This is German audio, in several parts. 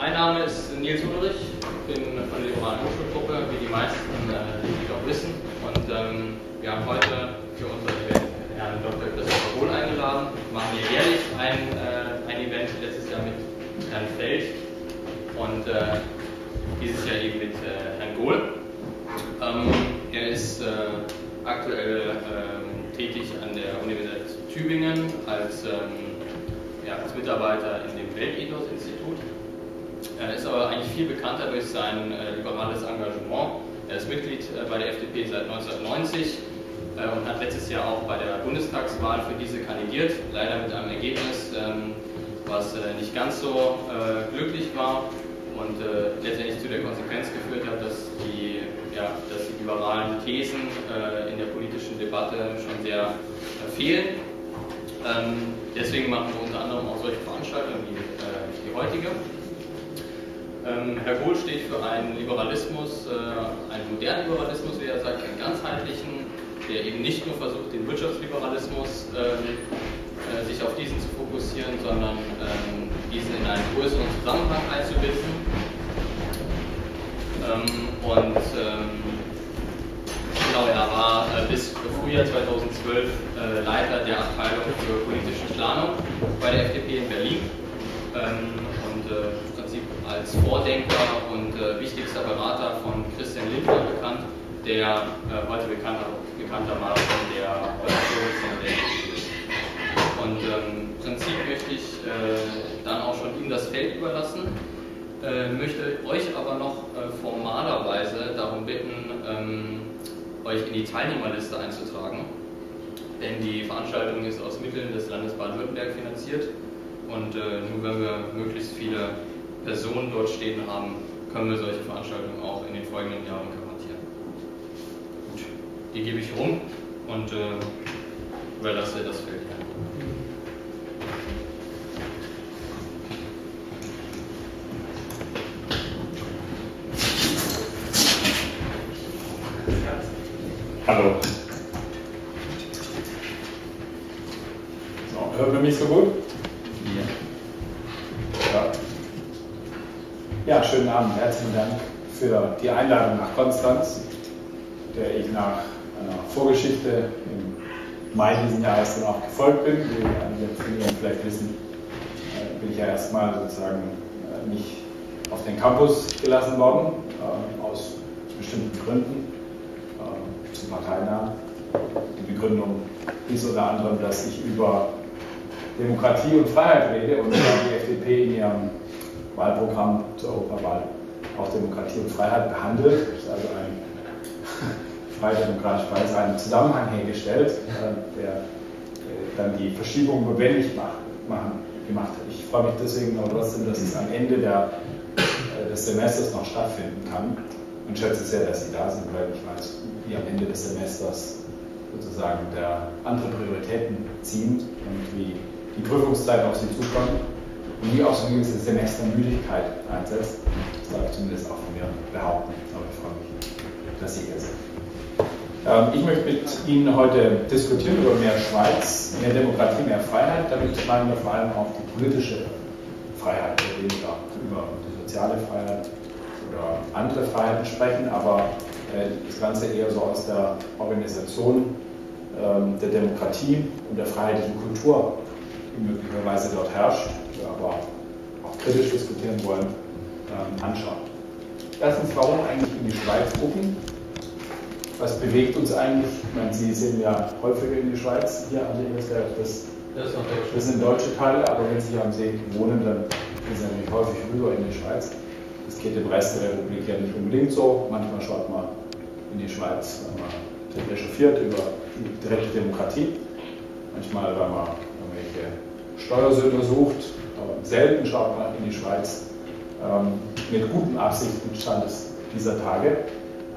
Mein Name ist Nils Ullrich, ich bin von der Liberalen Hochschulgruppe, wie die meisten, die auch wissen. Und wir haben heute für unser Event Herrn Dr. Christopher Gohl eingeladen. Wir machen hier jährlich ein Event, letztes Jahr mit Herrn Feld und dieses Jahr eben mit Herrn Gohl. Er ist aktuell tätig an der Universität Tübingen als Mitarbeiter in dem Weltethos-Institut. Er ist aber eigentlich viel bekannter durch sein liberales Engagement. Er ist Mitglied bei der FDP seit 1990 und hat letztes Jahr auch bei der Bundestagswahl für diese kandidiert. Leider mit einem Ergebnis, was nicht ganz so glücklich war und letztendlich zu der Konsequenz geführt hat, dass die liberalen Thesen in der politischen Debatte schon sehr fehlen. Deswegen machen wir unter anderem auch solche Veranstaltungen wie die heutige. Herr Gohl steht für einen Liberalismus, einen modernen Liberalismus, wie er sagt, einen ganzheitlichen, der eben nicht nur versucht, den Wirtschaftsliberalismus sich auf diesen zu fokussieren, sondern diesen in einen größeren Zusammenhang einzubinden. Er war bis Frühjahr 2012 Leiter der Abteilung für politische Planung bei der FDP in Berlin und im Prinzip als Vordenker und wichtigster Berater von Christian Lindner bekannt, der heute bekanntermaßen der Oppositionsführer der FDP ist. Und im Prinzip möchte ich dann auch schon ihm das Feld überlassen, möchte euch aber noch formalerweise darum bitten, euch in die Teilnehmerliste einzutragen, denn die Veranstaltung ist aus Mitteln des Landes Baden-Württemberg finanziert und nur wenn wir möglichst viele Personen dort stehen haben, können wir solche Veranstaltungen auch in den folgenden Jahren garantieren. Gut, die gebe ich rum und überlasse das Feld her. Hallo. So, hört man mich so gut? Ja. Ja, schönen Abend. Herzlichen Dank für die Einladung nach Konstanz, der ich nach einer Vorgeschichte im Mai diesen Jahres dann auch gefolgt bin. Wie die letzten Jahren vielleicht wissen, bin ich ja erstmal sozusagen nicht auf den Campus gelassen worden, aus bestimmten Gründen. Zum Parteinamen. Die Begründung ist unter anderem, dass ich über Demokratie und Freiheit rede und die FDP in ihrem Wahlprogramm zur Europawahl auch Demokratie und Freiheit behandelt. Das ist also ein freidemokratisch-weiß einen Zusammenhang hergestellt, der dann die Verschiebung notwendig gemacht hat. Ich freue mich deswegen aber trotzdem, dass es am Ende des Semesters noch stattfinden kann. Und schätze sehr, dass Sie da sind, weil ich weiß, wie am Ende des Semesters sozusagen da andere Prioritäten ziehen und wie die Prüfungszeit auf Sie zukommt und wie auch so eine gewisse Semestermüdigkeit einsetzt. Das darf ich zumindest auch von mir behaupten. Aber ich freue mich, dass Sie hier sind. Ich möchte mit Ihnen heute diskutieren über mehr Schweiz, mehr Demokratie, mehr Freiheit. Damit meinen wir vor allem auch die politische Freiheit, weniger über die soziale Freiheit oder andere Freiheiten sprechen, aber das Ganze eher so aus der Organisation der Demokratie und der freiheitlichen Kultur, die möglicherweise dort herrscht, die wir aber auch kritisch diskutieren wollen, anschauen. Erstens, warum eigentlich in die Schweiz gucken? Was bewegt uns eigentlich? Ich meine, Sie sind ja häufiger in die Schweiz, hier haben Sie das sind deutsche Teile, aber wenn Sie hier am See wohnen, dann gehen Sie natürlich häufig rüber in die Schweiz. Das geht im Rest der Republik ja nicht unbedingt so. Manchmal schaut man in die Schweiz, wenn man recherchiert über die direkte Demokratie. Manchmal, wenn man irgendwelche Steuersünder sucht. Aber selten schaut man in die Schweiz. Mit guten Absichten stand es dieser Tage.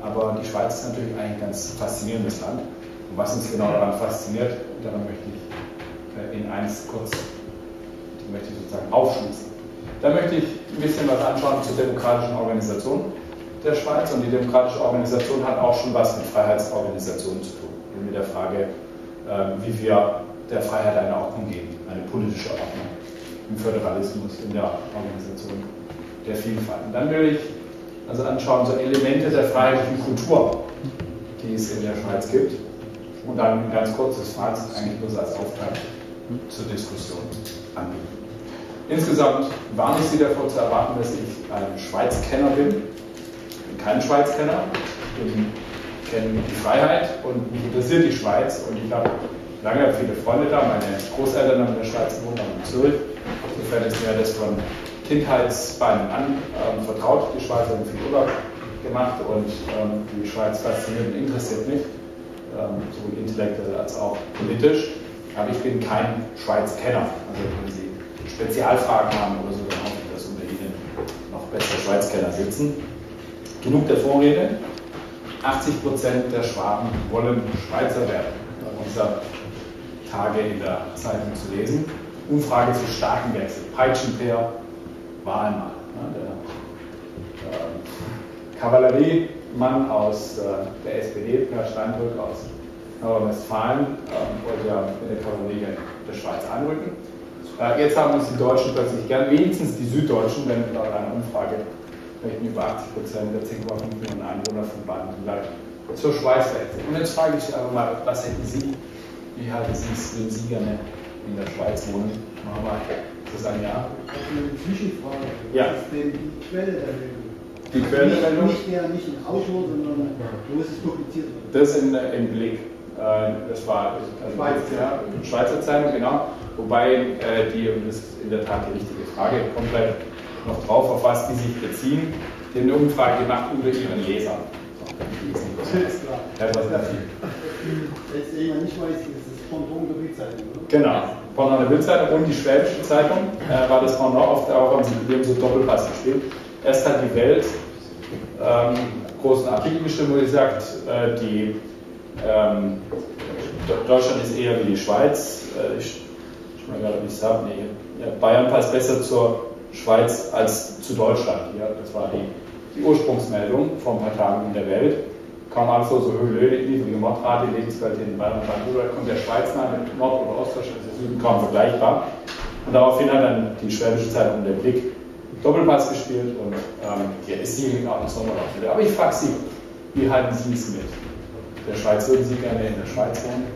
Aber die Schweiz ist natürlich ein ganz faszinierendes Land. Und was uns genau daran fasziniert, daran möchte ich in eins kurz sozusagen aufschließen. Da möchte ich ein bisschen was anschauen zur demokratischen Organisation der Schweiz. Und die demokratische Organisation hat auch schon was mit Freiheitsorganisationen zu tun. Und mit der Frage, wie wir der Freiheit eine Ordnung geben, eine politische Ordnung im Föderalismus, in der Organisation der Vielfalt. Und dann will ich also anschauen, so Elemente der freiheitlichen Kultur, die es in der Schweiz gibt. Und dann ein ganz kurzes Fazit, eigentlich nur als Auftakt zur Diskussion anbieten. Insgesamt warne ich Sie davor zu erwarten, dass ich ein Schweizkenner bin. Ich bin kein Schweizkenner. Ich kenne die Freiheit und mich interessiert die Schweiz. Und ich habe lange viele Freunde da. Meine Großeltern haben in der Schweiz gewohnt, in Zürich. Insofern ist mir das von Kindheitsbeinen an vertraut. Die Schweiz haben viel Urlaub gemacht und die Schweiz fasziniert und interessiert mich. So intellektuell als auch politisch, aber ich bin kein Schweiz-Kenner. Also wenn Sie Spezialfragen haben oder so, dann hoffe ich, dass unter Ihnen noch bessere Schweiz-Kenner sitzen. Genug der Vorrede. 80% der Schwaben wollen Schweizer werden. Bei unserer Tage in der Zeitung zu lesen. Umfrage zu starken Wechsel. Peitschenpeer war einmal. Der Kavallerie. Mann aus der SPD, Herr Steinbrück aus Nordrhein-Westfalen, wollte ja mit der Kavallerie der Schweiz anrücken. Jetzt haben uns die Deutschen plötzlich gern, wenigstens die Süddeutschen, wenn laut einer Umfrage möchten über 80% der 10,5 Millionen Einwohner von Baden-Württemberg zur Schweiz wechseln. Und jetzt frage ich Sie aber mal, was hätten Sie, wie halten Sie es, wenn Sie gerne in der Schweiz wohnen? Machen wir mal, ist das ein Ja? Eine Zwischenfrage. Ja. Das ist denn die Quelle der Lösung? Die Quellenmeldung? Nicht ein Auto, sondern wo ist es publiziert worden? Das im Blick. Das war Schweizer Zeitung, genau. Wobei die, und das ist in der Tat die richtige Frage, komplett noch drauf, auf was die sich beziehen, die haben eine Umfrage gemacht unter ihren Lesern. Das war sehr viel. Jetzt jemand nicht weiß, das ist Pendant der Bild-Zeitung, oder? Genau, Pendant der Bild-Zeitung und die Schwäbische Zeitung war das Pendant, oft auch haben sie so Doppelpass gespielt. Erst hat die Welt großen Artikel geschrieben, wo sie sagt, Deutschland ist eher wie die Schweiz. Ich weiß gerade, wie ich es habe. Nee, Bayern passt besser zur Schweiz als zu Deutschland. Ja, das war die Ursprungsmeldung vor ein paar Tagen in der Welt. Kaum Anschluss, so niedrige Mordrate, Lebensqualität in Bayern und Baden-Württemberg kommt der Schweiz nahe mit Nord- oder Ostdeutschland, ist der Süden kaum vergleichbar. Und daraufhin hat dann die Schwäbische Zeitung den Blick Doppelpass gespielt und ja, ist die auch noch wieder. Aber ich frage Sie, wie halten Sie es mit der Schweiz? Würden Sie gerne in der Schweiz wohnen?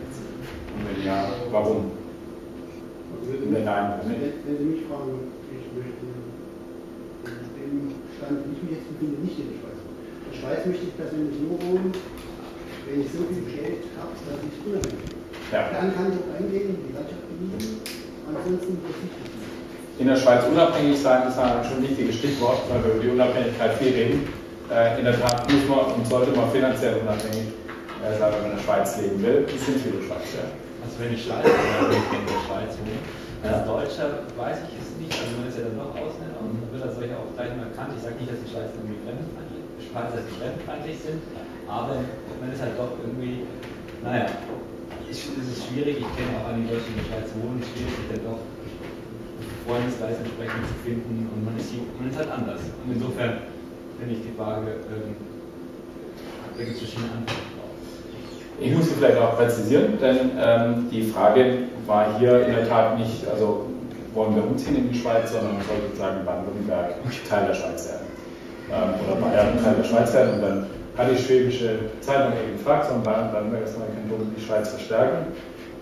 Und wenn ja, warum? Wenn nein, wenn Sie mich fragen, ich möchte im Stand, wie ich mich jetzt befinde, nicht in der Schweiz wohnen. In der Schweiz möchte ich persönlich nur wohnen, wenn ich so viel Geld habe, dass ich unabhängig bin. Ja. Dann kann ich auch eingehen, die Landschaft genießen, ansonsten verzichten. In der Schweiz unabhängig sein, das ist schon ein wichtiges Stichwort, weil wir über die Unabhängigkeit viel reden. In der Tat muss man und sollte man finanziell unabhängig sein, wenn man in der Schweiz leben will. Das sind viele Schweizer. Also wenn ich Schweiz in der Schweiz wohne, als Deutscher weiß ich es nicht, also man ist ja dann doch Ausländer und dann wird das solche auch gleich mal erkannt. Ich sage nicht, dass die Schweizer irgendwie fremdenfeindlich sind, aber man ist halt doch irgendwie, naja, es ist schwierig, ich kenne auch einige Deutsche, die in der Schweiz wohnen, schwierig ist ja doch. Freundeskreis entsprechend zu finden und man ist halt anders. Und insofern finde ich die Frage, da gibt es verschiedene Antworten drauf. Ich muss sie vielleicht auch präzisieren, denn die Frage war hier in der Tat nicht, also wollen wir umziehen in die Schweiz, sondern man sollte sagen, Baden-Württemberg Teil der Schweiz werden. Oder Bayern Teil der Schweiz werden. Und dann hat die Schwäbische Zeitung eben gefragt, sondern Baden-Württemberg ist man kann die Schweiz verstärken.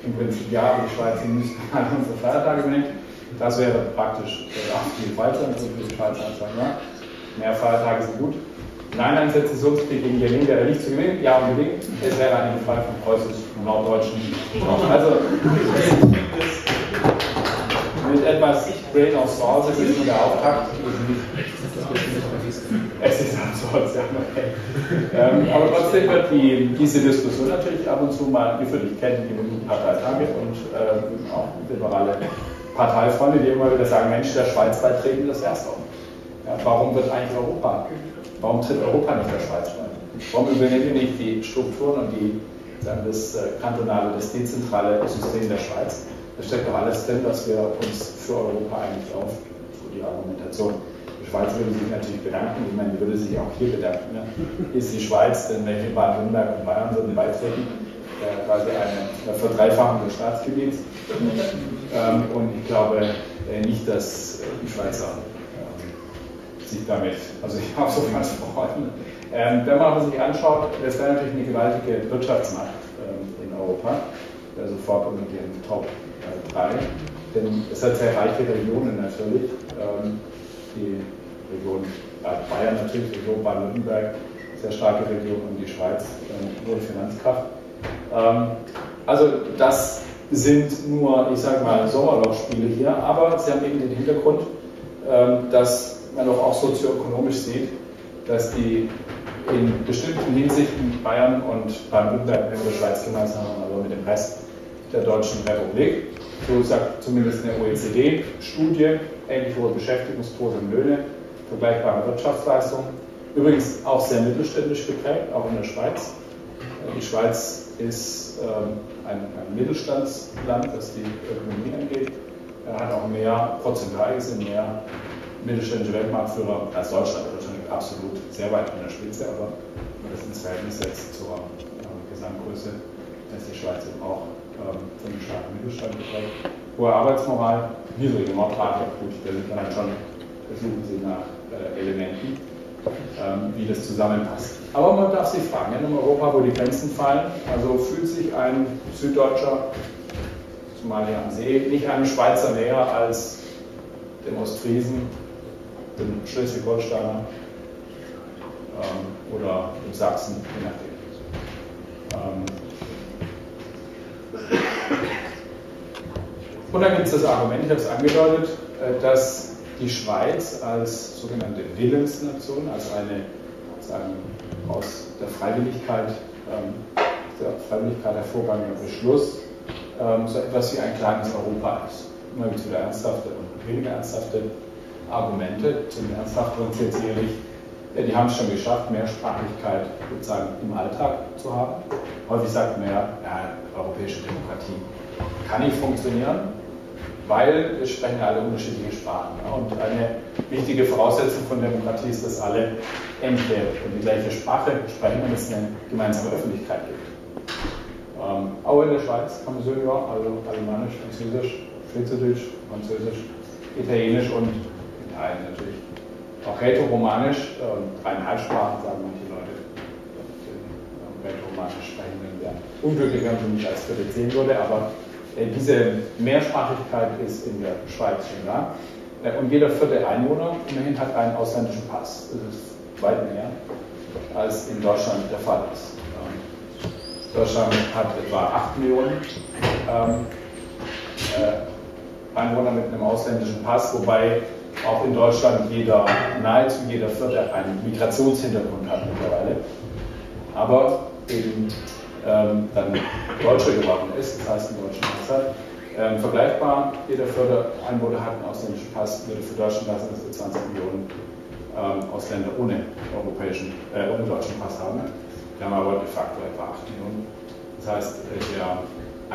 Im Prinzip ja, die Schweiz müssen alle unsere Feiertage benennen. Das wäre praktisch auch viel Schweizer, also für die Schweizer sagen, ja. Mehr Feiertage sind gut. Nein, ein Sezessionskrieg gegen die Linke wäre nicht zu gewinnen. Ja, unbedingt. Es wäre ein Fall von preußisch und norddeutschen. Also, mit etwas Brain aus zu Hause ist man der Auftakt. Es ist absurd, ja, okay. Aber trotzdem wird diese Diskussion natürlich ab und zu mal geführt. Ich kenne die Parteitage und auch liberale Parteifreunde, die immer wieder sagen, Mensch, der Schweiz beitreten, das wär's doch. Ja, warum wird eigentlich Europa? Warum tritt Europa nicht der Schweiz bei? Warum übernehmen wir nicht die Strukturen und das kantonale, das dezentrale System der Schweiz? Da steckt doch alles drin, dass wir uns für Europa eigentlich auf. Die Argumentation. Die Schweiz würde sich natürlich bedanken, ich meine, die würde sich auch hier bedanken. Ne? Ist die Schweiz, denn welche Baden-Württemberg und Bayern sind beitreten? Quasi eine Verdreifachung des Staatsgebiets. Und ich glaube nicht, dass die Schweizer zieht damit. Also ich habe so ganz Freunde. Wenn man aber sich anschaut, das wäre natürlich eine gewaltige Wirtschaftsmacht in Europa, sofort unter den Top 3, denn es hat sehr reiche Regionen natürlich, die Region Bayern natürlich, die Region Baden-Württemberg, sehr starke Region und die Schweiz, nur Finanzkraft. Also das sind nur, ich sage mal, Sommerlochspiele hier, aber sie haben eben den Hintergrund, dass man doch auch sozioökonomisch sieht, dass die in bestimmten Hinsichten Bayern und Baden-Württemberg in der Schweiz gemeinsam haben, aber mit dem Rest der Deutschen Republik. So sagt zumindest eine OECD-Studie, ähnlich hohe Beschäftigungsquote und Löhne, vergleichbare Wirtschaftsleistung. Übrigens auch sehr mittelständisch geprägt, auch in der Schweiz. Die Schweiz ist ein Mittelstandsland, was die Ökonomie angeht. Er hat auch mehr, prozentual gesehen, mehr mittelständische Weltmarktführer als Deutschland. Deutschland liegt absolut sehr weit an der Spitze, aber wenn man das ins Verhältnis setzt zur Gesamtgröße, dass die Schweiz eben auch von dem starken Mittelstand geprägt. Hohe Arbeitsmoral, niedrige Mordrate, gut, da sind dann schon, versuchen sie nach Elementen, wie das zusammenpasst. Aber man darf sich fragen, in Europa, wo die Grenzen fallen, also fühlt sich ein Süddeutscher, zumal hier am See, nicht einem Schweizer näher als dem Ostfriesen, dem Schleswig-Holsteiner oder dem Sachsen, je nachdem. Und dann gibt es das Argument, ich habe es angedeutet, dass die Schweiz als sogenannte Willensnation, als eine sozusagen aus der Freiwilligkeit, hervorgehender Beschluss, so etwas wie ein kleines Europa ist. Immer gibt es wieder ernsthafte und weniger ernsthafte Argumente. Zum Ernsthafteren zählt sicherlich, die haben es schon geschafft, Mehrsprachigkeit sozusagen im Alltag zu haben. Häufig sagt man ja, europäische Demokratie kann nicht funktionieren, weil wir sprechen alle unterschiedliche Sprachen. Ja? Und eine wichtige Voraussetzung von Demokratie ist, dass alle entweder und die gleiche Sprache sprechen und es eine gemeinsame Öffentlichkeit gibt. Auch in der Schweiz haben wir Syrien, also Alemannisch, Französisch, Schweizerdeutsch, Französisch, Italienisch und Italien natürlich. Auch Rätoromanisch, 3,5 Sprachen sagen manche Leute, den Rätoromanisch sprechenden wären unglücklicher für mich als für die 10 würde, aber diese Mehrsprachigkeit ist in der Schweiz schon da. Und jeder vierte Einwohner immerhin hat einen ausländischen Pass. Das ist weit mehr als in Deutschland der Fall ist. Deutschland hat etwa 8 Millionen Einwohner mit einem ausländischen Pass, wobei auch in Deutschland nahezu jeder vierte einen Migrationshintergrund hat mittlerweile. Aber eben dann Deutscher geworden ist, das heißt einen deutschen Pass hat. Vergleichbar, jeder vierte Einwohner hat einen ausländischen Pass, würde für Deutschland lassen, dass wir 20 Millionen Ausländer ohne deutschen Pass haben. Wir haben aber de facto etwa 8 Millionen. Das heißt, der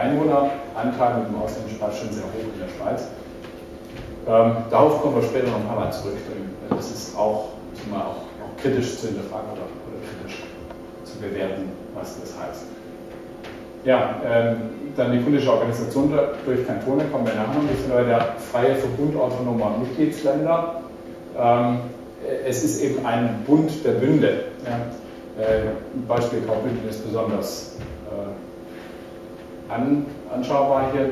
Einwohneranteil mit dem ausländischen Pass ist schon sehr hoch in der Schweiz. Darauf kommen wir später noch ein paar Mal zurück. Das ist auch kritisch zu hinterfragen oder kritisch zu bewerten, was das heißt. Ja, dann die politische Organisation durch Kantone, kommen wir nachher noch. Das sind der freie Verbund autonomer Mitgliedsländer. Es ist eben ein Bund der Bünde. Ja. Ein Beispiel Graubünden ist besonders anschaubar hier.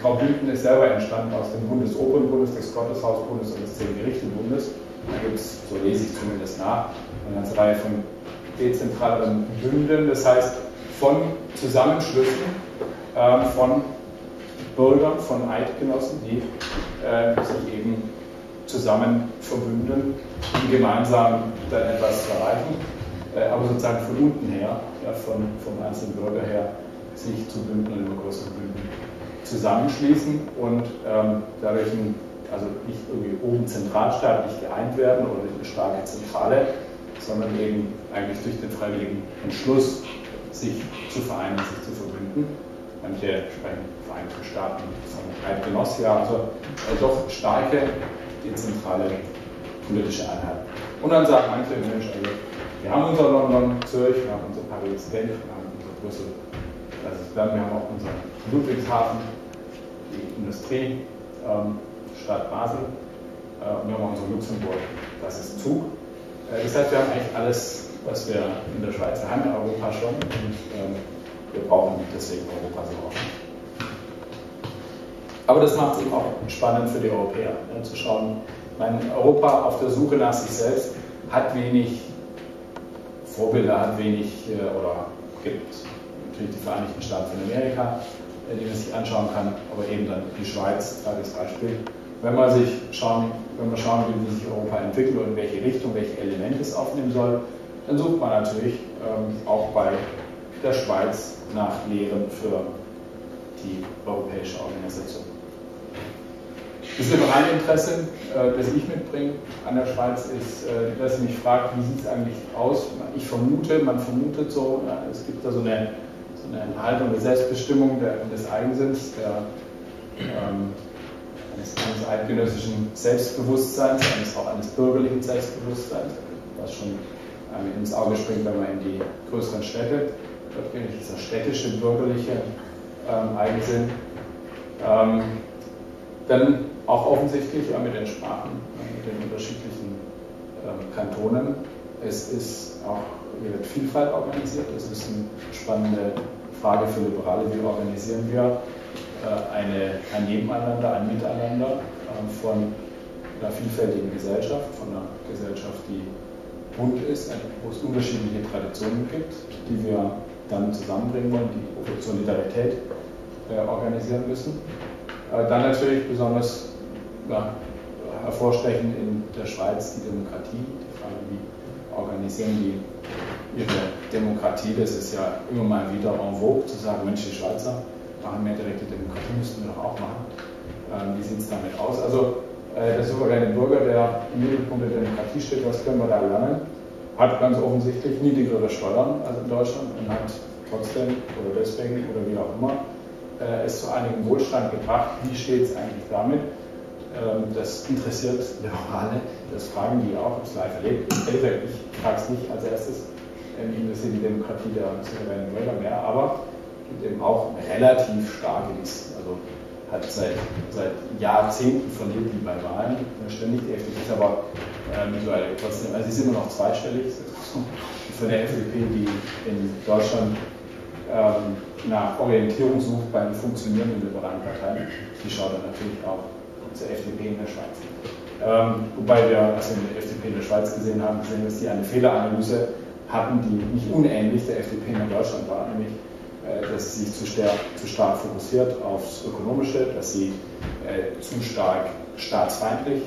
Graubünden ist selber entstanden aus dem Bundesobernbundes, des Gotteshausbundes und des Zehngerichtenbundes. Da gibt es, so lese ich zumindest nach, eine ganze Reihe von dezentralen Bünden, das heißt von Zusammenschlüssen von Bürgern, von Eidgenossen, die sich eben zusammen verbünden, um gemeinsam dann etwas zu erreichen, aber sozusagen von unten her, ja, vom einzelnen Bürger her, sich zu bünden und über größere Bünden zusammenschließen und dadurch also nicht irgendwie oben zentralstaatlich geeint werden oder durch eine starke Zentrale, sondern eben eigentlich durch den freiwilligen Entschluss, sich zu vereinen, sich zu verbünden. Manche sprechen Vereinigte Staaten, Eidgenossia, also doch starke dezentrale politische Einheit. Und dann sagt manche Menschen, also, wir haben unser London, Zürich, wir haben unser Paris, Genf, wir haben unser Brüssel, also dann, wir haben auch unseren Ludwigshafen, die Industriestadt Basel. und nochmal unsere Luxemburg, das ist Zug. Das heißt, wir haben eigentlich alles, was wir in der Schweiz haben, in Europa schon, und wir brauchen deswegen Europa so auch. Aber das macht es eben auch spannend für die Europäer, ne, zu schauen, Europa auf der Suche nach sich selbst hat wenig Vorbilder, hat wenig, oder gibt natürlich die Vereinigten Staaten von Amerika, die man sich anschauen kann, aber eben dann die Schweiz als Beispiel. Wenn wir schauen, wie sich Europa entwickelt und in welche Richtung, welche Elemente es aufnehmen soll, dann sucht man natürlich auch bei der Schweiz nach Lehren für die europäische Organisation. Das liberale Interesse, das ich mitbringe an der Schweiz, ist, dass ich mich frage, wie sieht es eigentlich aus? Ich vermute, man vermutet so, es gibt da so eine Haltung der Selbstbestimmung des Eigensinns, eines eidgenössischen Selbstbewusstseins, eines bürgerlichen Selbstbewusstseins, was schon ins Auge springt, wenn man in die größeren Städte, dort bin ich dieser städtische, bürgerliche Eigensinn. Dann auch offensichtlich mit den Sprachen, mit den unterschiedlichen Kantonen. Es ist auch, hier wird Vielfalt organisiert, das ist eine spannende Frage für Liberale, wie organisieren wir ein Nebeneinander, ein Miteinander von einer vielfältigen Gesellschaft, von einer Gesellschaft, die bunt ist, wo es unterschiedliche Traditionen gibt, die wir dann zusammenbringen wollen, die Solidarität organisieren müssen. Dann natürlich besonders hervorstechend in der Schweiz die Demokratie, die Frage, wie organisieren die ihre Demokratie, das ist ja immer mal wieder en vogue, zu sagen, Mensch, die Schweizer machen mehr direkte Demokratie, müssten wir doch auch machen. Wie sieht es damit aus? Also der souveräne Bürger, der im Mittelpunkt der Demokratie steht, was können wir da lernen? Hat ganz offensichtlich niedrigere Steuern als in Deutschland und hat trotzdem oder deswegen oder wie auch immer es zu einigem Wohlstand gebracht. Wie steht es eigentlich damit? Das interessiert Liberale, das fragen die auch, ob es live erlebt. Ich frage es nicht als erstes, wie interessiert die Demokratie der souveränen Bürger mehr, aber es gibt eben auch relativ starke Listen. Also hat seit Jahrzehnten verliert die bei Wahlen, ständig die FDP ist aber mittlerweile trotzdem, also sie ist immer noch zweistellig, von der FDP, die in Deutschland nach Orientierung sucht bei den funktionierenden liberalen Parteien, die schaut dann natürlich auch zur FDP in der Schweiz. Wobei wir, als wir die FDP in der Schweiz gesehen haben, gesehen, dass die eine Fehleranalyse hatten, die nicht unähnlich der FDP in Deutschland war, nämlich, dass sie sich zu stark fokussiert aufs Ökonomische, dass sie zu stark staatsfeindlich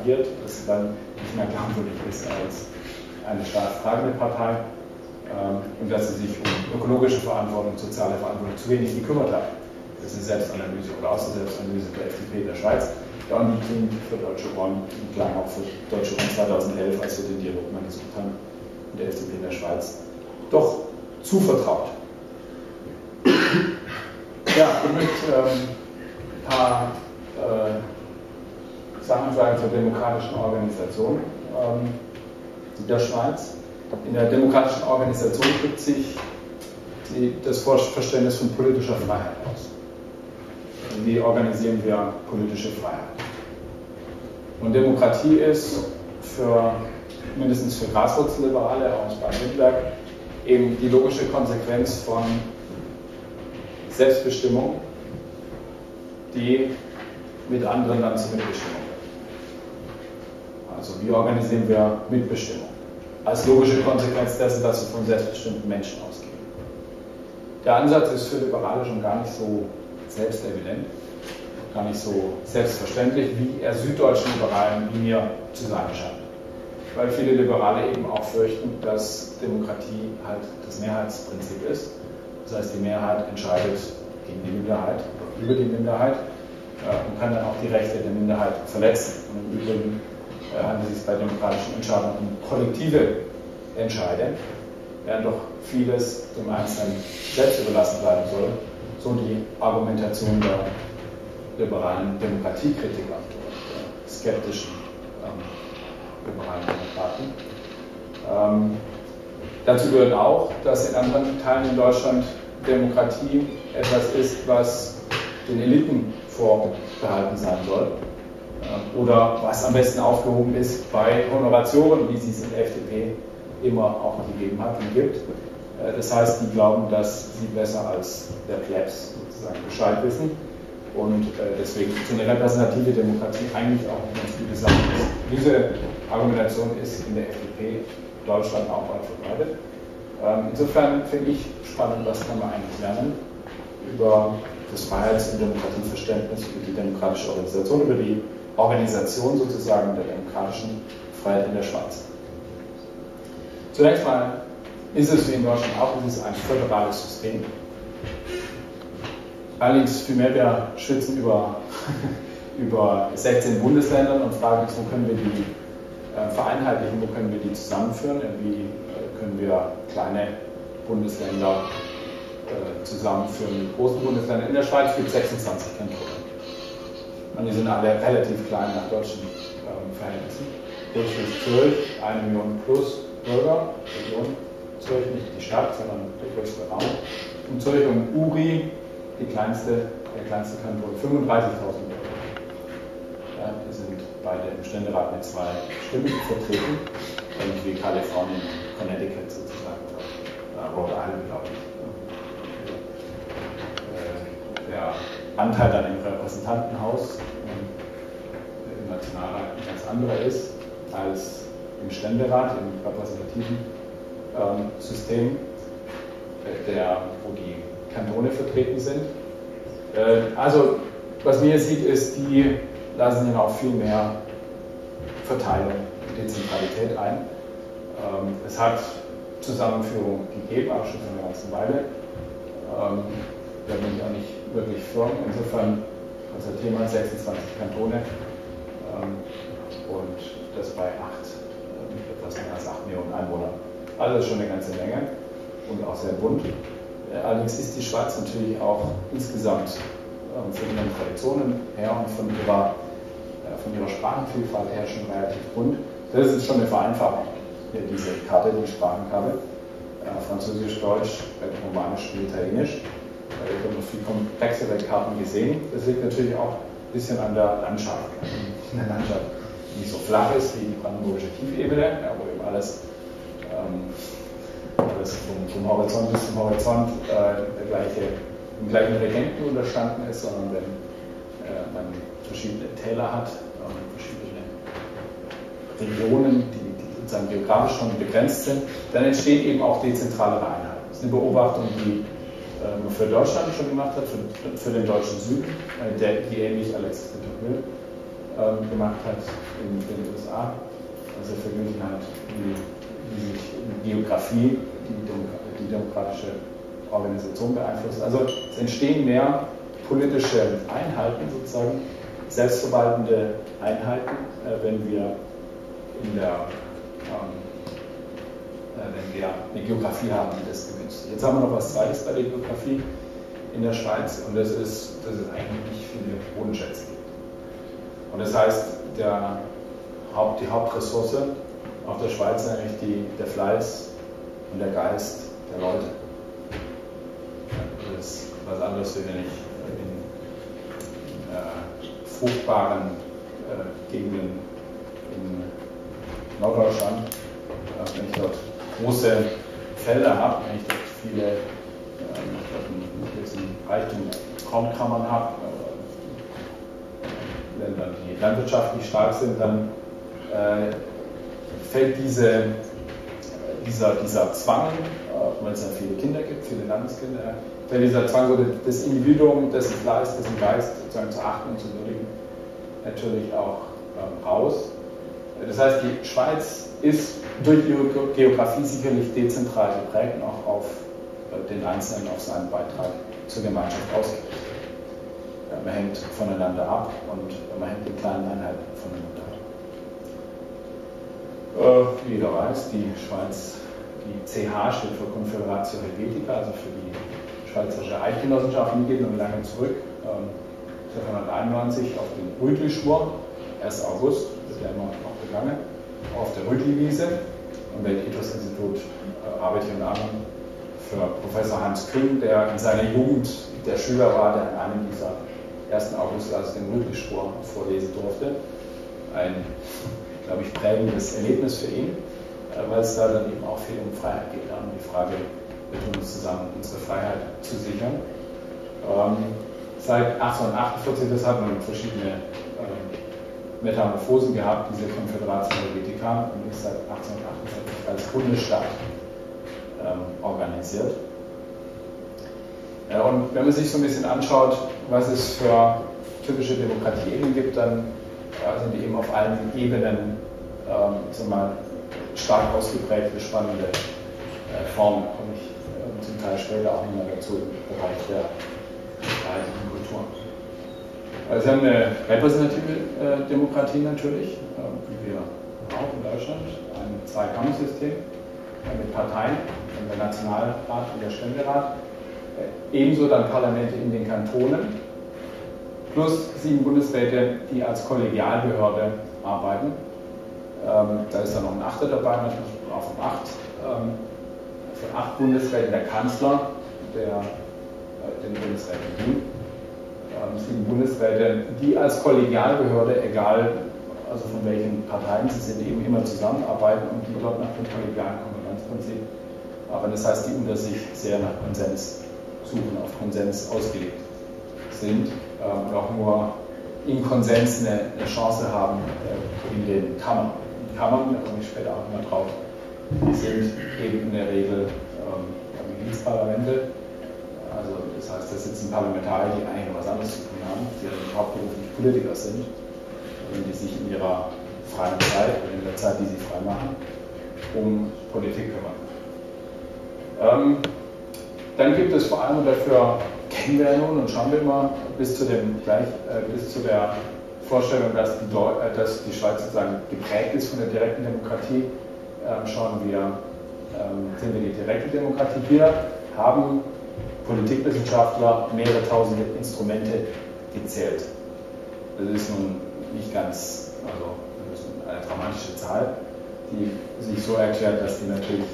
agiert, dass sie dann nicht mehr glaubwürdig ist als eine staatstragende Partei. Und dass sie sich um ökologische Verantwortung, soziale Verantwortung zu wenig gekümmert hat. Das ist eine Selbstanalyse oder aus der Selbstanalyse der FDP in der Schweiz. Ja, und die klingt für Deutsche Ohren, die klang auch für Deutsche Ohren 2011, als wir den Dialog mal gesucht haben, mit der FDP in der Schweiz, doch zu vertraut. Ja, und mit ein paar Sachen sagen zur demokratischen Organisation der Schweiz. In der demokratischen Organisation drückt sich das Verständnis von politischer Freiheit aus. Wie organisieren wir politische Freiheit? Und Demokratie ist für, mindestens für Graswurzelliberale aus Baden-Württemberg, eben die logische Konsequenz von Selbstbestimmung, die mit anderen dann zur Mitbestimmung wird. Also wie organisieren wir Mitbestimmung? Als logische Konsequenz dessen, dass wir von selbstbestimmten Menschen ausgehen. Der Ansatz ist für Liberale schon gar nicht so selbstevident, gar nicht so selbstverständlich, wie er süddeutschen Liberalen wie mir zu sein scheint. Weil viele Liberale eben auch fürchten, dass Demokratie halt das Mehrheitsprinzip ist. Das heißt, die Mehrheit entscheidet gegen die Minderheit, über die Minderheit und kann dann auch die Rechte der Minderheit verletzen. Und im Übrigen handelt es sich bei demokratischen Entscheidungen um kollektive Entscheide, während doch vieles dem Einzelnen selbst überlassen bleiben soll, so die Argumentation der liberalen Demokratiekritiker, der skeptischen liberalen Demokraten. Dazu gehört auch, dass in anderen Teilen in Deutschland Demokratie etwas ist, was den Eliten vorbehalten sein soll. oder was am besten aufgehoben ist bei Honorationen, wie sie es in der FDP immer auch gegeben hat und gibt. Das heißt, die glauben, dass sie besser als der Plebs sozusagen Bescheid wissen und deswegen so eine repräsentative Demokratie eigentlich auch eine ganz gute Sache ist. Diese Argumentation ist in der FDP Deutschland auch weit verbreitet. Insofern finde ich spannend, was kann man eigentlich lernen über das Freiheits- und Demokratieverständnis, über die demokratische Organisation, über die Organisation sozusagen der demokratischen Freiheit in der Schweiz. Zunächst mal ist es wie in Deutschland auch, es ist ein föderales System. Allerdings vielmehr wir schwitzen über 16 Bundesländern und fragen uns, wo können wir die vereinheitlichen, wo können wir die zusammenführen, wie können wir kleine Bundesländer zusammenführen mit großen Bundesländern. In der Schweiz gibt es 26 Kantone. Und die sind alle relativ klein nach deutschen Verhältnissen. Durchschnitt Zürich, 1 Million plus Bürger, Region Zürich, nicht die Stadt, sondern der größte Raum. Und Zürich und Uri, der kleinste Kanton, 35.000 Bürger. Ja, die sind beide im Ständerat mit 2 Stimmen vertreten, und wie Kalifornien, Connecticut sozusagen, Rhode Island, glaube ich. Der Anteil dann im Repräsentantenhaus im Nationalrat ein ganz anderer ist als im Ständerat, im repräsentativen System, wo die Kantone vertreten sind. Also, was man hier sieht, ist, die lassen hier auch viel mehr Verteilung und Dezentralität ein. Es hat Zusammenführung gegeben, auch schon von einer ganzen Weile. Da bin ich auch nicht wirklich firm. Insofern unser Thema 26 Kantone und das bei etwas mehr als 8 Millionen Einwohnern. Also schon eine ganze Menge und auch sehr bunt. Allerdings ist die Schweiz natürlich auch insgesamt von ihren Traditionen her und von ihrer Sprachenvielfalt her schon relativ bunt. Das ist schon eine Vereinfachung, hier diese Karte, die Sprachenkarte. Französisch, Deutsch, Romanisch und Italienisch. Wir haben noch viel komplexere Karten gesehen. Das liegt natürlich auch ein bisschen an der Landschaft. Eine Landschaft, die so flach ist wie die brandenburgische Tiefebene, ja, wo eben alles vom Horizont bis zum Horizont im gleichen Regenten unterstanden ist, sondern wenn man verschiedene Täler hat und verschiedene Regionen, die sozusagen geografisch schon begrenzt sind, dann entstehen eben auch dezentralere Einheiten. Das ist eine Beobachtung, die für Deutschland schon gemacht hat, für den deutschen Süden, die ähnlich Alexis de Tocqueville gemacht hat in den USA. Also verglichen hat, wie sich die Geografie die demokratische Organisation beeinflusst. Also es entstehen mehr politische Einheiten, sozusagen selbstverwaltende Einheiten, wenn wir eine Geografie haben, die das begünstigt. Jetzt haben wir noch was Zweites bei der Geografie in der Schweiz und das ist eigentlich nicht viele Bodenschätze gibt. Und das heißt, die Hauptressource auf der Schweiz ist eigentlich der Fleiß und der Geist der Leute. Das ist was anderes, wenn wir nicht in fruchtbaren Gegenden in Norddeutschland, wenn ich dort große Felder habe, wenn ich dort viele Reichtum Kornkammern habe, Ländern, die landwirtschaftlich stark sind, dann fällt dieser Zwang, weil es ja viele Kinder gibt, viele Landeskinder, fällt dieser Zwang, das Individuum, dessen Fleiß, dessen Geist sozusagen zu achten und zu würdigen, natürlich auch raus. Das heißt, die Schweiz ist durch ihre Geografie sicherlich dezentral geprägt und auch auf den Einzelnen, auf seinen Beitrag zur Gemeinschaft ausgerichtet. Man hängt voneinander ab und man hängt in kleinen Einheiten voneinander ab. Wie jeder weiß, die Schweiz, die CH steht für Confederatio Helvetica, also für die Schweizerische Eidgenossenschaft, die geht noch lange zurück, 1991 auf den Rütli-Schwur, 1. August, das ist ja immer noch begangen, auf der Rütli-Wiese am Weltethos-Institut arbeite ich unter anderem für Professor Hans Kühn, der in seiner Jugend der Schüler war, der an einem dieser 1. August, also den Rütli-Schwur vorlesen durfte. ein, glaube ich, prägendes Erlebnis für ihn, weil es da dann eben auch viel um Freiheit geht, um die Frage, wir tun uns zusammen, unsere Freiheit zu sichern. Seit 1848, das hat man verschiedene Metamorphosen gehabt, diese Confederatio Helvetica, und ist seit 1848 als Bundesstaat organisiert. Ja, und wenn man sich so ein bisschen anschaut, was es für typische Demokratien gibt, dann sind die eben auf allen Ebenen stark ausgeprägte, spannende Formen. Komme ich zum Teil später auch nochmal dazu im Bereich der freiheitlichen Kultur. Also wir haben eine repräsentative Demokratie natürlich, wie wir auch in Deutschland, ein Zweikammersystem mit Parteien, der Nationalrat und der Ständerat, ebenso dann Parlamente in den Kantonen, plus 7 Bundesräte, die als Kollegialbehörde arbeiten. Da ist dann noch ein 8. dabei, natürlich auch von 8. Von 8 Bundesräten der Kanzler, den Bundesräten dient. 7 Bundesräte, die als Kollegialbehörde, egal also von welchen Parteien sie sind, eben immer zusammenarbeiten und die dort nach dem kollegialen Konkurrenzprinzip. Aber das heißt, die unter sich sehr nach Konsens suchen, auf Konsens ausgelegt sind und auch nur im Konsens eine Chance haben in den Kammern. Die Kammern, da komme ich später auch immer drauf, sind eben in der Regel Dienstparlamente. Also das heißt, da sitzen Parlamentarier, die eigentlich was anderes zu tun haben, die ja hauptberuflich Politiker sind, und die sich in ihrer freien Zeit oder in der Zeit, die sie frei machen, um Politik kümmern. Dann gibt es vor allem, und dafür kennen wir ja nun und schauen wir immer bis zu der Vorstellung, dass die Schweiz sozusagen geprägt ist von der direkten Demokratie, sind wir die direkte Demokratie. Wir haben Politikwissenschaftler mehrere tausende Instrumente gezählt. Das ist nun nicht ganz, also das ist eine dramatische Zahl, die sich so erklärt, dass die natürlich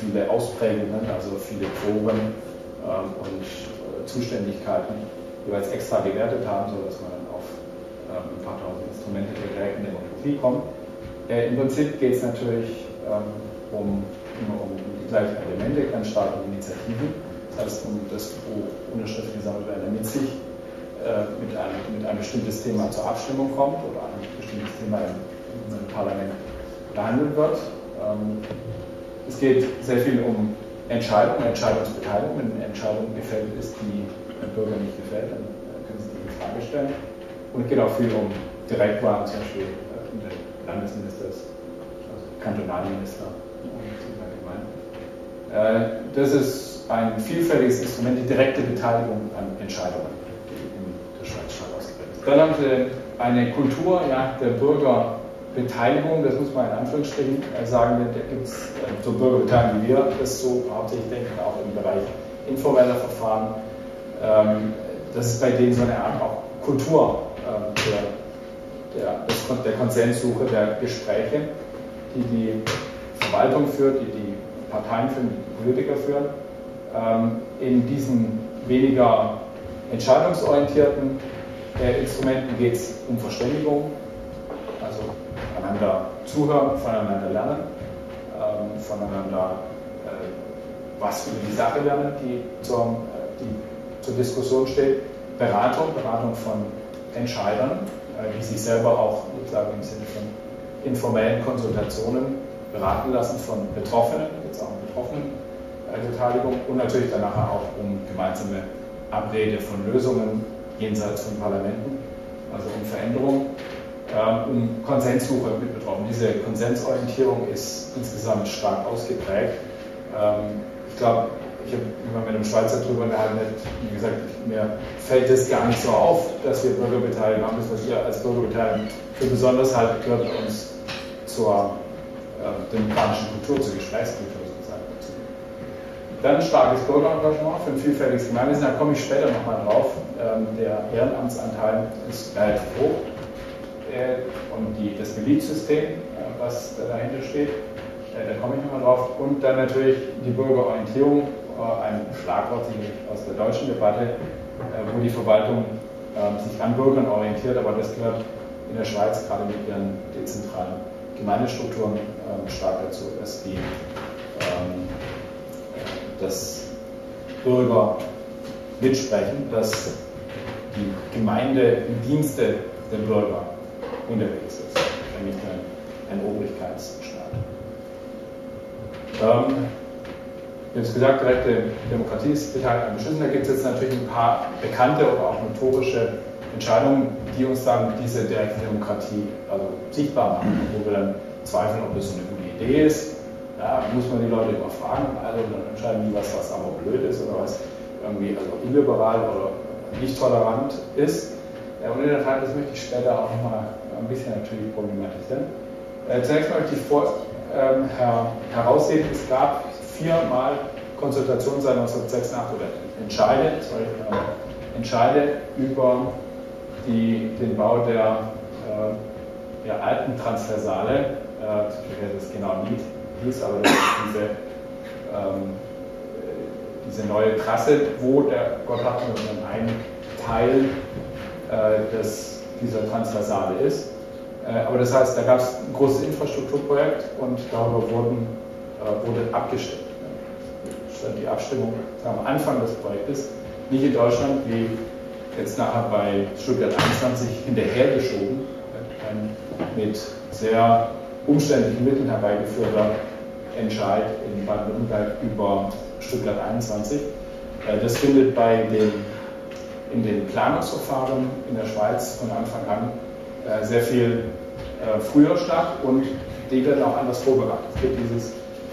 viele Ausprägungen, also viele Proben und Zuständigkeiten jeweils extra gewertet haben, sodass man dann auf ein paar tausend Instrumente der direkten Demokratie kommt. Im Prinzip geht es natürlich um die gleichen Elemente, ganz stark um Initiativen, das heißt um das, wo Unterschriften gesammelt werden, damit sich mit einem bestimmtes Thema zur Abstimmung kommt oder ein bestimmtes Thema im Parlament behandelt wird. Es geht sehr viel um Entscheidungen, Entscheidungsbeteiligung. Wenn eine Entscheidung gefällt ist, die dem Bürger nicht gefällt, dann können Sie die in Frage stellen. Und es geht auch viel um Direktwahlen, zum Beispiel des Landesministers, also Kantonalminister und Gemeinden. Das ist ein vielfältiges Instrument, die direkte Beteiligung an Entscheidungen, die in der Schweiz stark ausgeprägt ist. Dann haben Sie eine Kultur, ja, der Bürger. Beteiligung, das muss man in Anführungsstrichen sagen, da gibt es so Bürgerbeteiligung, wie wir das so hauptsächlich denken, auch im Bereich informeller Verfahren. Das ist bei denen so eine Art auch Kultur der Konsenssuche, der Gespräche, die die Verwaltung führt, die die Parteien führen, die Politiker führen, in diesen weniger entscheidungsorientierten Instrumenten geht es um Verständigung, also einander zuhören, voneinander lernen, voneinander was über die Sache lernen, die zur Diskussion steht, Beratung von Entscheidern, die sich selber auch sozusagen im Sinne von informellen Konsultationen beraten lassen von Betroffenen, jetzt auch um Betroffenenbeteiligung und natürlich danach auch um gemeinsame Abrede von Lösungen jenseits von Parlamenten, also um Veränderungen. Um Konsenssuche mit betroffen. Diese Konsensorientierung ist insgesamt stark ausgeprägt. Ich glaube, ich habe immer mit einem Schweizer drüber gehalten, wie gesagt, mir fällt das gar nicht so auf, dass wir Bürgerbeteiligung haben. Das, was ihr als Bürgerbeteiligung für besonders haltet, gehört uns zur demokratischen Kultur, zur Gesprächskultur sozusagen dazu. Dann starkes Bürgerengagement für ein vielfältiges Gemeinwesen, da komme ich später nochmal drauf. Der Ehrenamtsanteil ist relativ hoch. Und das Milizsystem, was dahinter steht, da komme ich nochmal drauf. Und dann natürlich die Bürgerorientierung, ein Schlagwort aus der deutschen Debatte, wo die Verwaltung sich an Bürgern orientiert, aber das gehört in der Schweiz gerade mit ihren dezentralen Gemeindestrukturen stark dazu, dass die dass Bürger mitsprechen, dass die Gemeinde im Dienste der Bürger unterwegs ist, nämlich ein Obrigkeitsstaat. Ich habe es gesagt, direkte Demokratie ist beteiligt an Beschlüssen. Da gibt es jetzt natürlich ein paar bekannte oder auch notorische Entscheidungen, die uns dann diese direkte Demokratie also sichtbar machen, wo wir dann zweifeln, ob das so eine gute Idee ist. Da muss man die Leute überfragen, also dann entscheiden die, was aber blöd ist oder was irgendwie also illiberal oder nicht tolerant ist. Und in der Tat, das möchte ich später auch nochmal ein bisschen natürlich problematisieren. Zunächst möchte ich herausheben, es gab viermal Konsultation seit 1986 oder entscheide über den Bau der alten Transversale, ich werde das genau nicht hieß, aber das ist diese neue Trasse, wo der Gotthard nur ein Teil dieser Transversale ist. Aber das heißt, da gab es ein großes Infrastrukturprojekt und darüber wurde abgestimmt. Die Abstimmung am Anfang des Projektes, nicht in Deutschland, wie jetzt nachher bei Stuttgart 21 hinterhergeschoben, ein mit sehr umständlichen Mitteln herbeigeführter Entscheid in Baden-Württemberg über Stuttgart 21. Das findet in den Planungsverfahren in der Schweiz von Anfang an sehr viel früher statt und die werden auch anders vorbereitet. Es gibt dieses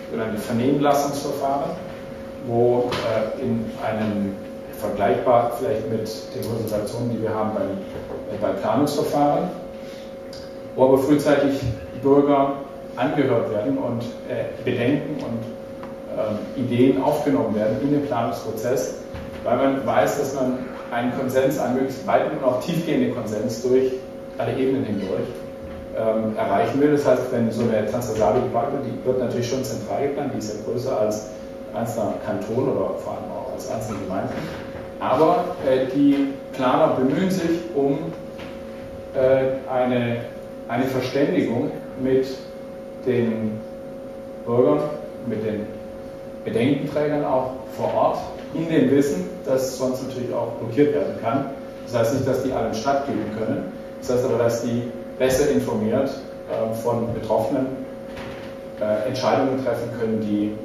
sogenannte Vernehmlassungsverfahren, wo in einem vergleichbar vielleicht mit den Konsultationen, die wir haben bei Planungsverfahren, wo aber frühzeitig Bürger angehört werden und Bedenken und Ideen aufgenommen werden in den Planungsprozess, weil man weiß, dass man einen Konsens, einen möglichst weiten und auch tiefgehenden Konsens durch alle Ebenen hindurch erreichen will. Das heißt, wenn so eine transversale geplant wird, die wird natürlich schon zentral geplant, die ist ja größer als einzelner Kanton oder vor allem auch als einzelne Gemeinden. Aber die Planer bemühen sich um eine Verständigung mit den Bürgern, mit den Bedenkenträgern auch vor Ort, in dem Wissen, dass sonst natürlich auch blockiert werden kann. Das heißt nicht, dass die allen stattgeben können, das heißt aber, dass die besser informiert von Betroffenen Entscheidungen treffen können, die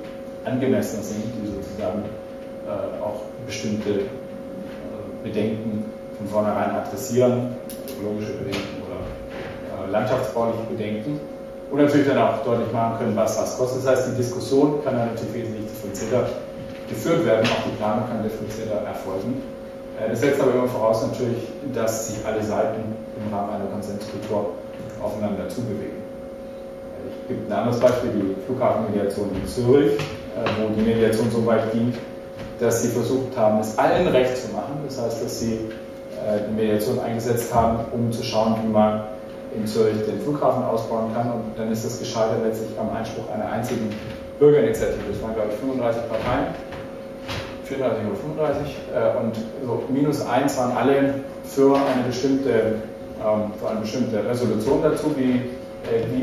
angemessener sind, die sozusagen auch bestimmte Bedenken von vornherein adressieren, ökologische Bedenken oder landschaftsbauliche Bedenken und natürlich dann auch deutlich machen können, was kostet. Das heißt, die Diskussion kann dann natürlich wesentlich differenzierter geführt werden, auch die Planung kann differenzierter erfolgen. Das setzt aber immer voraus natürlich, dass sich alle Seiten im Rahmen einer Konsenskultur aufeinander zubewegen. Ich gebe ein anderes Beispiel, die Flughafenmediation in Zürich, wo die Mediation so weit ging, dass sie versucht haben, es allen recht zu machen. Das heißt, dass sie die Mediation eingesetzt haben, um zu schauen, wie man in Zürich den Flughafen ausbauen kann. Und dann ist das gescheitert letztlich am Einspruch einer einzigen Bürgerinitiative. Das waren, glaube ich, 35 Parteien, 34 oder 35. Und so -1 waren alle für eine bestimmte Resolution dazu, wie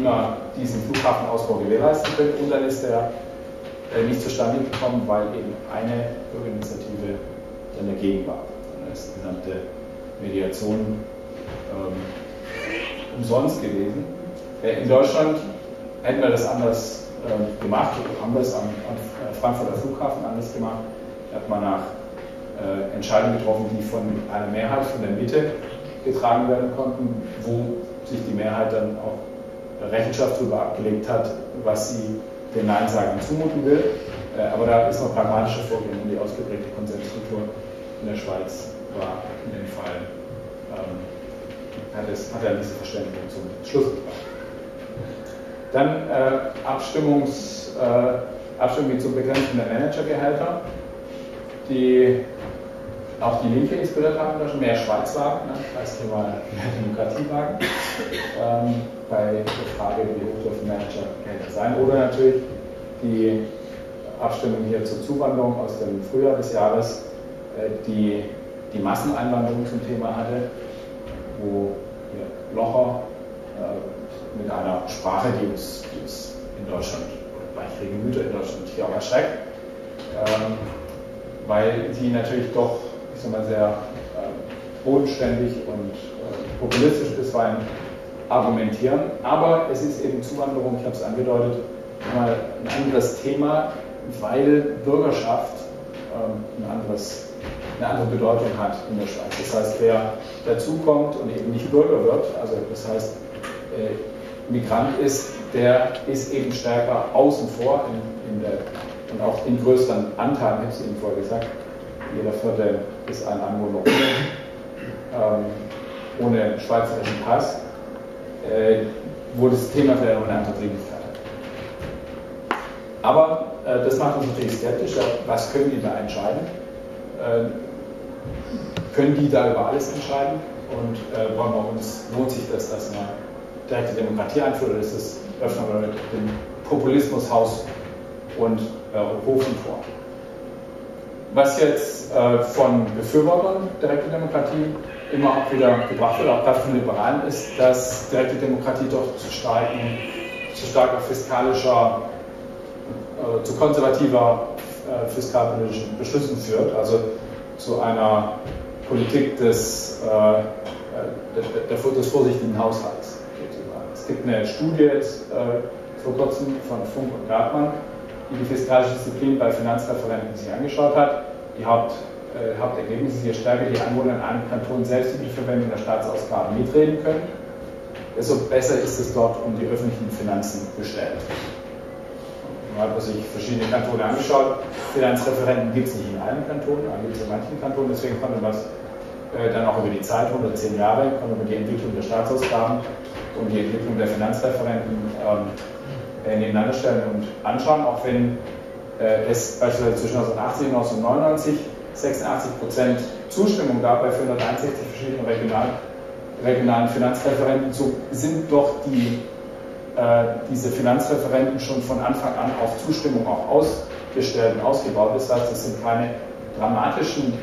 man diesen Flughafenausbau gewährleisten könnte. Und dann ist der nicht zustande gekommen, weil eben eine Bürgerinitiative dann dagegen war. Dann ist die gesamte Mediation umsonst gewesen. In Deutschland hätten wir das anders gemacht, haben wir es am Frankfurter Flughafen anders gemacht. Da hat man nach Entscheidungen getroffen, die von einer Mehrheit, von der Mitte getragen werden konnten, wo sich die Mehrheit dann auch Rechenschaft darüber abgelegt hat, was sie den Neinsagern zumuten will. Aber da ist noch pragmatische Vorgehen und die ausgeprägte Konsenskultur in der Schweiz war in dem Fall, hat ja diese Verständigung zum Schluss gebracht. Dann Abstimmung zum Begrenzen der Managergehälter, die auch die Linke inspiriert haben, da schon mehr Schweizwagen, als Thema Demokratiewagen, bei der Frage, wie hoch dürfen Managergehälter sein. Oder natürlich die Abstimmung hier zur Zuwanderung aus dem Frühjahr des Jahres, die Masseneinwanderung zum Thema hatte, wo Locher mit einer Sprache, die uns in Deutschland, oder gleichrige Gemüter in Deutschland, hier auch erschreckt, weil die natürlich doch, ich sag mal, sehr bodenständig und populistisch bisweilen argumentieren. Aber es ist eben Zuwanderung, ich habe es angedeutet, mal ein anderes Thema, weil Bürgerschaft eine andere Bedeutung hat in der Schweiz. Das heißt, wer dazukommt und eben nicht Bürger wird, also das heißt Migrant ist, der ist eben stärker außen vor und auch in größeren Anteilen, ich habe es eben vorher gesagt, jeder Vierte ist ein Anwohner ohne schweizerischen Pass, wo das Thema vielleicht noch eine andere Dringlichkeit hat. Aber das macht uns natürlich skeptisch, was können die da entscheiden? Können die da über alles entscheiden? Und wollen wir uns, lohnt sich das, dass man direkte Demokratie einführt, oder ist es öffnen wir mit dem Populismushaus und Hofen vor? Was jetzt von Befürwortern direkter Demokratie immer auch wieder gebracht wird, auch gerade von Liberalen, ist, dass direkte Demokratie doch zu starker fiskalischer, zu konservativer fiskalpolitischen Beschlüssen führt, also zu einer Politik des vorsichtigen Haushalts. Es gibt eine Studie jetzt vor kurzem von Funk und Gartmann, die die fiskalische Disziplin bei Finanzreferenten sich angeschaut hat. Die Hauptergebnisse sind, je stärker die Anwohner in einem Kanton selbst über die Verwendung der Staatsausgaben mitreden können, desto besser ist es dort um die öffentlichen Finanzen bestellt. Man hat sich verschiedene Kantone angeschaut. Finanzreferenten gibt es nicht in einem Kanton, aber gibt es in manchen Kantonen. Deswegen konnte man das dann auch über die Zeit, 110 Jahre, konnte man die Entwicklung der Staatsausgaben und die Entwicklung der Finanzreferenten nebeneinander stellen und anschauen, auch wenn es beispielsweise zwischen 1980 und 1999 86% Zustimmung gab bei 461 verschiedenen regionalen Finanzreferenten, so sind doch diese Finanzreferenten schon von Anfang an auf Zustimmung auch ausgestellt und ausgebaut. Das heißt, es sind keine dramatischen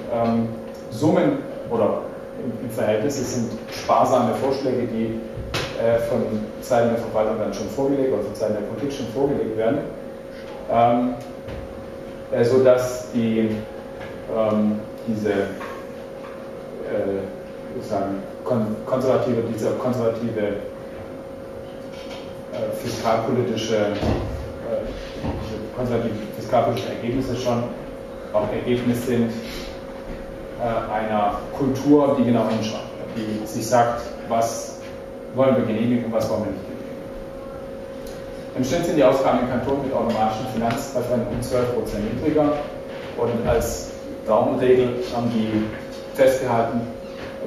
Summen oder im Verhältnis, es sind sparsame Vorschläge, die von Seiten der Verwaltung dann schon vorgelegt oder von Seiten der Politik schon vorgelegt werden, sodass dieser konservative konservative fiskalpolitische Ergebnisse schon auch Ergebnis sind einer Kultur, die genau hinschaut, die sich sagt, was wollen wir genehmigen und was wollen wir nicht genehmigen. Im Schnitt sind die Ausgaben im Kanton mit automatischen Finanzreferenten um 12% niedriger, und als Daumenregel haben die festgehalten,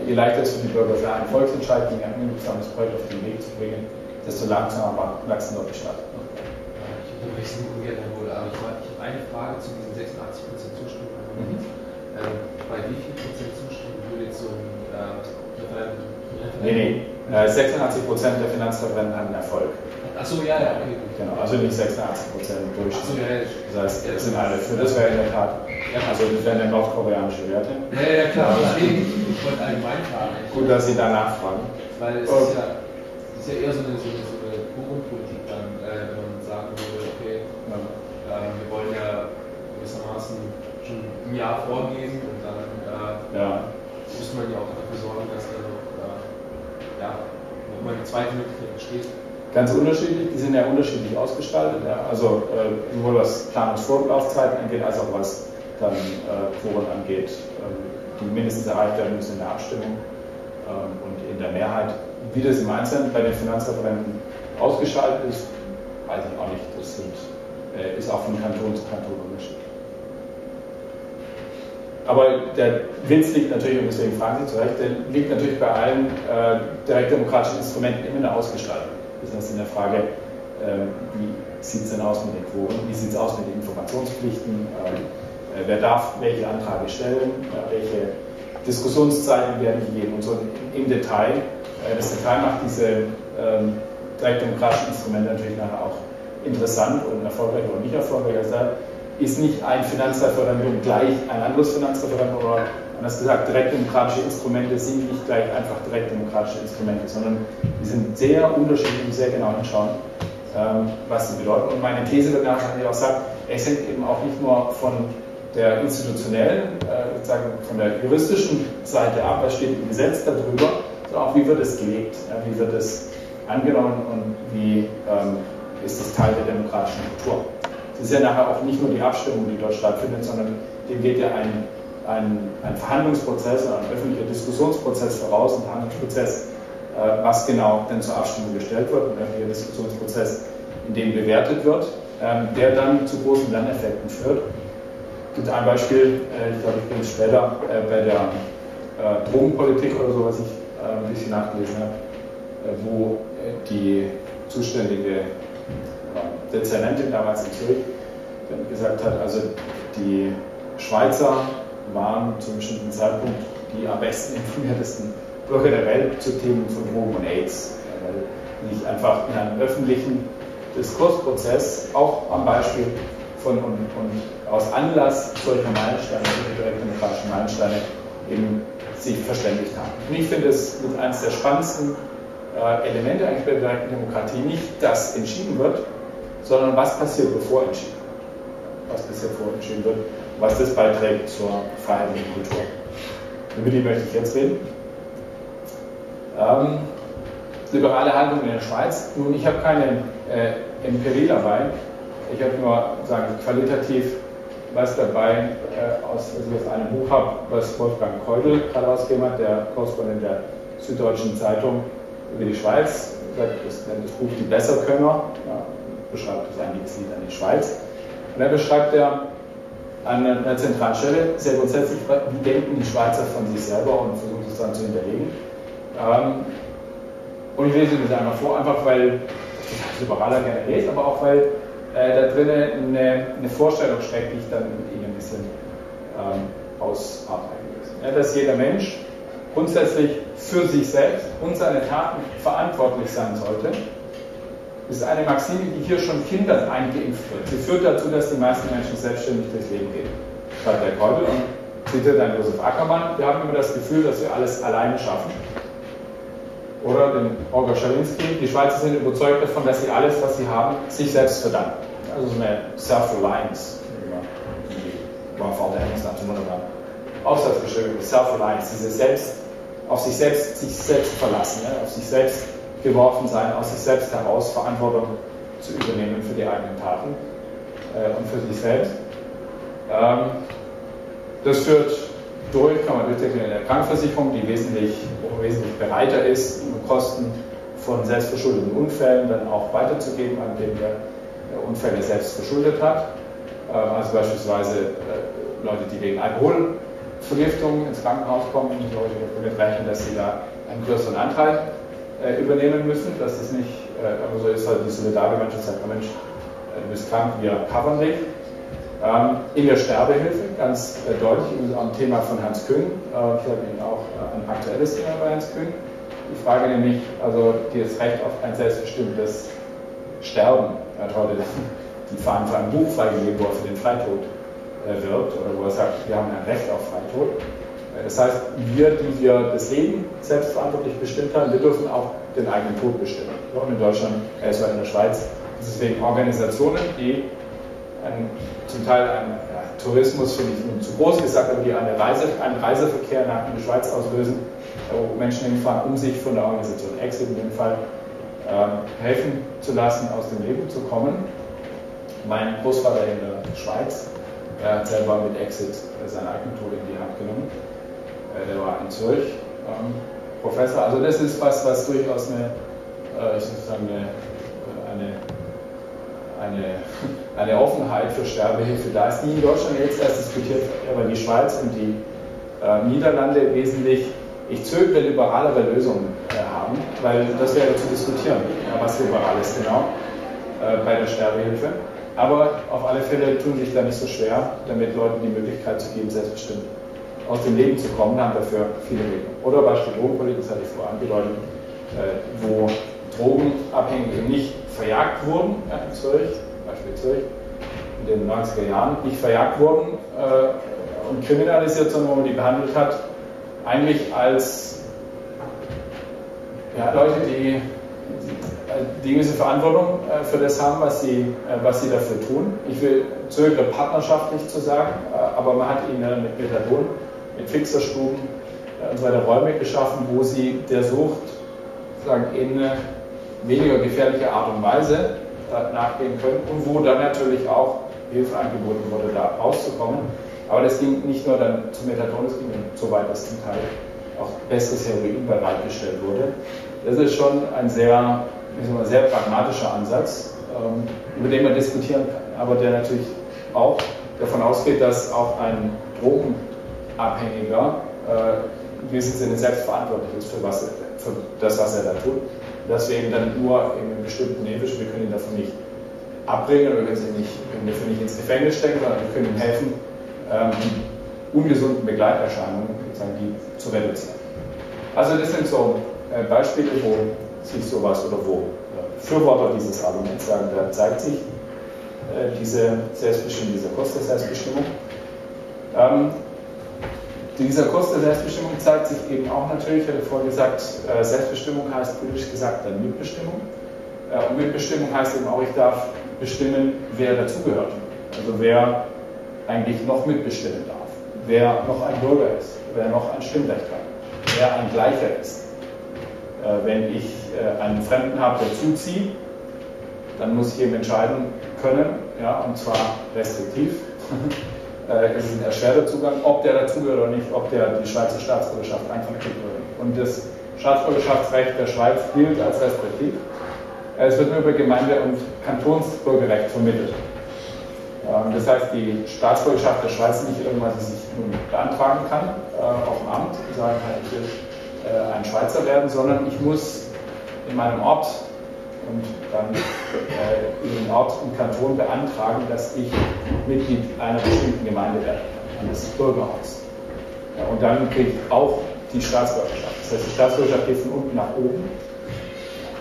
je leichter es für die Bürger sei, einen Volksentscheid gegen ein unliebsames Projekt auf den Weg zu bringen, desto langsamer wachsen dort die Stadt. Ich habe eine Frage zu diesen 86% Zustimmung. Bei wie viel Prozent Zustimmung würde jetzt so ein Referendum? Nee. 86% der Finanzreferenten hatten Erfolg. Achso, ja, okay. Genau, also nicht 86% im Durchschnitt. So, ja. Das heißt, das sind alle für das wäre in der Tat. Ja. Also das wären ja nordkoreanische Werte. Ja, klar, ich wollte allgemein fragen. Gut, dass Sie da nachfragen. Weil es ist ja eher so eine Buchungspolitik dann, wenn man sagen würde, okay, wir wollen ja gewissermaßen schon ein Jahr vorgeben und dann muss man ja auch dafür sorgen, dass dann wo man die zweite Möglichkeit besteht. Ganz unterschiedlich, die sind ja unterschiedlich ausgestaltet, also sowohl was Planungsvorlaufzeiten angeht, als auch was dann Quoren angeht, die mindestens erreicht werden müssen in der Abstimmung und in der Mehrheit. Wie das im Einzelnen bei den Finanzreferenten ausgestaltet ist, weiß ich auch nicht. Das ist auch von Kanton zu Kanton unterschiedlich. Aber der Witz liegt natürlich, und deswegen fragen Sie zu Recht, der liegt natürlich bei allen direktdemokratischen Instrumenten immer in der Ausgestaltung. Das heißt in der Frage, wie sieht es denn aus mit den Quoten, wie sieht es aus mit den Informationspflichten, wer darf welche Anträge stellen, welche Diskussionszeiten werden gegeben und so im Detail. Das Detail macht diese direktdemokratischen Instrumente natürlich nachher auch interessant und erfolgreich oder nicht erfolgreich sein. Ist nicht ein Finanzreferendum gleich ein anderes Finanzreferendum oder Und das gesagt, direktdemokratische Instrumente sind nicht gleich einfach direktdemokratische Instrumente, sondern die sind sehr unterschiedlich und sehr genau hinschauen, was sie bedeuten. Und meine These danach, kann ich auch sagen, es hängt eben auch nicht nur von der institutionellen, sozusagen von der juristischen Seite ab, was steht im Gesetz darüber, sondern auch wie wird es gelebt, wie wird es angenommen und wie ist es Teil der demokratischen Kultur. Das ist ja nachher auch nicht nur die Abstimmung, die dort stattfindet, sondern dem geht ja ein Verhandlungsprozess oder ein öffentlicher Diskussionsprozess voraus, ein Verhandlungsprozess, was genau denn zur Abstimmung gestellt wird, ein öffentlicher Diskussionsprozess, in dem bewertet wird, der dann zu großen Lerneffekten führt. Es gibt ein Beispiel, ich glaube, ich bin es später bei der Drogenpolitik oder so, was ich ein bisschen nachgelesen habe, wo die zuständige Dezernentin damals in Zürich gesagt hat, also die Schweizer waren zu einem bestimmten Zeitpunkt die am besten informiertesten Bürger der Welt zu Themen von Drogen und AIDS, weil nicht einfach in einem öffentlichen Diskursprozess, auch am Beispiel von und aus Anlass solcher Meilensteine, direkt demokratischen Meilensteine, eben sich verständigt haben. Und ich finde es mit eines der spannendsten Elemente eigentlich bei der direkten Demokratie nicht, dass entschieden wird, sondern was passiert, bevor entschieden wird. Was passiert, bevor entschieden wird, was das beiträgt zur freiheitlichen Kultur. Über die möchte ich jetzt reden. Liberale Haltung in der Schweiz. Nun, ich habe keine Empirie dabei. Ich habe nur, sagen, qualitativ was dabei, was ich aus einem Buch habe, was Wolfgang Keudel gerade ausgegeben hat, der Korrespondent der Süddeutschen Zeitung über die Schweiz. Das nennt das Buch Die Besserkönner. Ja, beschreibt sein Liebeslied an die Schweiz. Und da beschreibt er an einer zentralen Stelle sehr grundsätzlich, wie denken die Schweizer von sich selber, und versucht es dann zu hinterlegen. Und ich lese das einmal vor, einfach weil ich Liberaler gerne lese, aber auch weil da drin eine Vorstellung steckt, die ich dann mit Ihnen ein bisschen ausarbeiten will. Ja, dass jeder Mensch grundsätzlich für sich selbst und seine Taten verantwortlich sein sollte, ist eine Maxime, die hier schon Kindern eingeimpft wird. Sie führt dazu, dass die meisten Menschen selbstständig durchs Leben gehen, schreibt der Keudel und zitiert dann Josef Ackermann. Wir haben immer das Gefühl, dass wir alles alleine schaffen. Oder den Holger Schalinski, die Schweizer sind überzeugt davon, dass sie alles, was sie haben, sich selbst verdanken. Also so eine Self-Reliance, die war vor der Engels nach dem wunderbaren Aufsatz geschrieben, Self-Reliance, diese selbst, auf sich selbst verlassen, auf sich selbst geworfen sein, aus sich selbst heraus Verantwortung zu übernehmen für die eigenen Taten und für sich selbst. Das führt durch, kann man durchdeklinieren, in der Krankenversicherung, die wesentlich bereiter ist, Kosten von selbstverschuldeten Unfällen dann auch weiterzugeben, an denen der Unfälle selbst verschuldet hat. Also beispielsweise Leute, die wegen Alkoholvergiftung ins Krankenhaus kommen, die Leute damit rechnen, dass sie da einen größeren Anteil übernehmen müssen, dass es nicht immer so ist, weil die Solidargemeinschaft sagt, Mensch, du bist krank, wir covern dich. In der Sterbehilfe, ganz deutlich, am Thema von Hans Kühn, ich habe Ihnen auch ein aktuelles Thema bei Hans Kühn, die Frage nämlich, also das Recht auf ein selbstbestimmtes Sterben, hat heute die Fahnen für ein Buch freigegeben, wo er für den Freitod wirbt, oder wo er sagt, wir haben ein Recht auf Freitod. Das heißt, wir, die wir das Leben selbstverantwortlich bestimmt haben, wir dürfen auch den eigenen Tod bestimmen. Und in Deutschland, also in der Schweiz, deswegen Organisationen, die zum Teil Tourismus, finde ich, zu groß gesagt, aber die einen Reiseverkehr nach der Schweiz auslösen, wo Menschen hinfahren, um sich von der Organisation Exit in dem Fall helfen zu lassen, aus dem Leben zu kommen. Mein Großvater in der Schweiz, er hat selber mit Exit seine eigene Tod in die Hand genommen. Der war in Zürich Professor. Also das ist was durchaus eine Offenheit für Sterbehilfe da ist, die in Deutschland jetzt erst diskutiert wird, aber die Schweiz und die Niederlande wesentlich, ich zögere, liberalere Lösungen haben, weil das wäre zu diskutieren, was liberal ist genau bei der Sterbehilfe. Aber auf alle Fälle tun sich da nicht so schwer, damit Leuten die Möglichkeit zu geben, selbstbestimmt aus dem Leben zu kommen, haben dafür viele Wege. Oder Beispiel Drogenpolitik, das hatte ich vorher angedeutet, wo Drogenabhängige nicht verjagt wurden, in Zürich, Beispiel Zürich, in den 90er Jahren, nicht verjagt wurden und kriminalisiert, sondern wo man die behandelt hat, eigentlich als ja, Leute, die gewisse Verantwortung für das haben, was sie dafür tun. Ich will zögere partnerschaftlich zu sagen, aber man hat ihnen mit Methadon, mit Fixerstuben und so weiter Räume geschaffen, wo sie der Sucht sozusagen in eine weniger gefährliche Art und Weise nachgehen können und wo dann natürlich auch Hilfe angeboten wurde, da rauszukommen. Aber das ging nicht nur dann zu Methadon, es ging so weit, dass zum Teil auch besseres Heroin bereitgestellt wurde. Das ist schon ein sehr, sehr pragmatischer Ansatz, über den man diskutieren kann, aber der natürlich auch davon ausgeht, dass auch ein Drogenabhängiger in gewissem Sinne selbst verantwortlich ist für das, was er da tut. Dass wir eben dann nur in einem bestimmten Nebelsch, wir können ihn davon nicht abbringen oder wir können ihn dafür nicht ins Gefängnis stecken, sondern wir können ihm helfen, ungesunden Begleiterscheinungen, die zu reduzieren. Also das sind so Beispiele, wo sich sowas oder wo Befürworter dieses Arguments sagen, da zeigt sich diese Selbstbestimmung, dieser Kurs der Selbstbestimmung. Dieser Kurs der Selbstbestimmung zeigt sich eben auch natürlich, ich hatte vorhin gesagt, Selbstbestimmung heißt politisch gesagt dann Mitbestimmung. Und Mitbestimmung heißt eben auch, ich darf bestimmen, wer dazugehört. Also wer eigentlich noch mitbestimmen darf, wer noch ein Bürger ist, wer noch ein Stimmrecht hat, wer ein Gleicher ist. Wenn ich einen Fremden habe, der zuzieht, dann muss ich eben entscheiden können, ja, und zwar restriktiv, es ist ein erschwerter Zugang, ob der dazugehört oder nicht, ob der die Schweizer Staatsbürgerschaft ankündigt wird. Und das Staatsbürgerschaftsrecht der Schweiz gilt als restriktiv. Es wird nur über Gemeinde- und Kantonsbürgerrecht vermittelt. Das heißt, die Staatsbürgerschaft der Schweiz nicht irgendwas, die sich nun beantragen kann, auf dem Amt, und sagen kann, ich will ein Schweizer werden, sondern ich muss in meinem Ort und dann in dem Ort und Kanton beantragen, dass ich Mitglied einer bestimmten Gemeinde werde, eines Bürgerhauses. Ja, und dann kriege ich auch die Staatsbürgerschaft. Das heißt, die Staatsbürgerschaft geht von unten nach oben.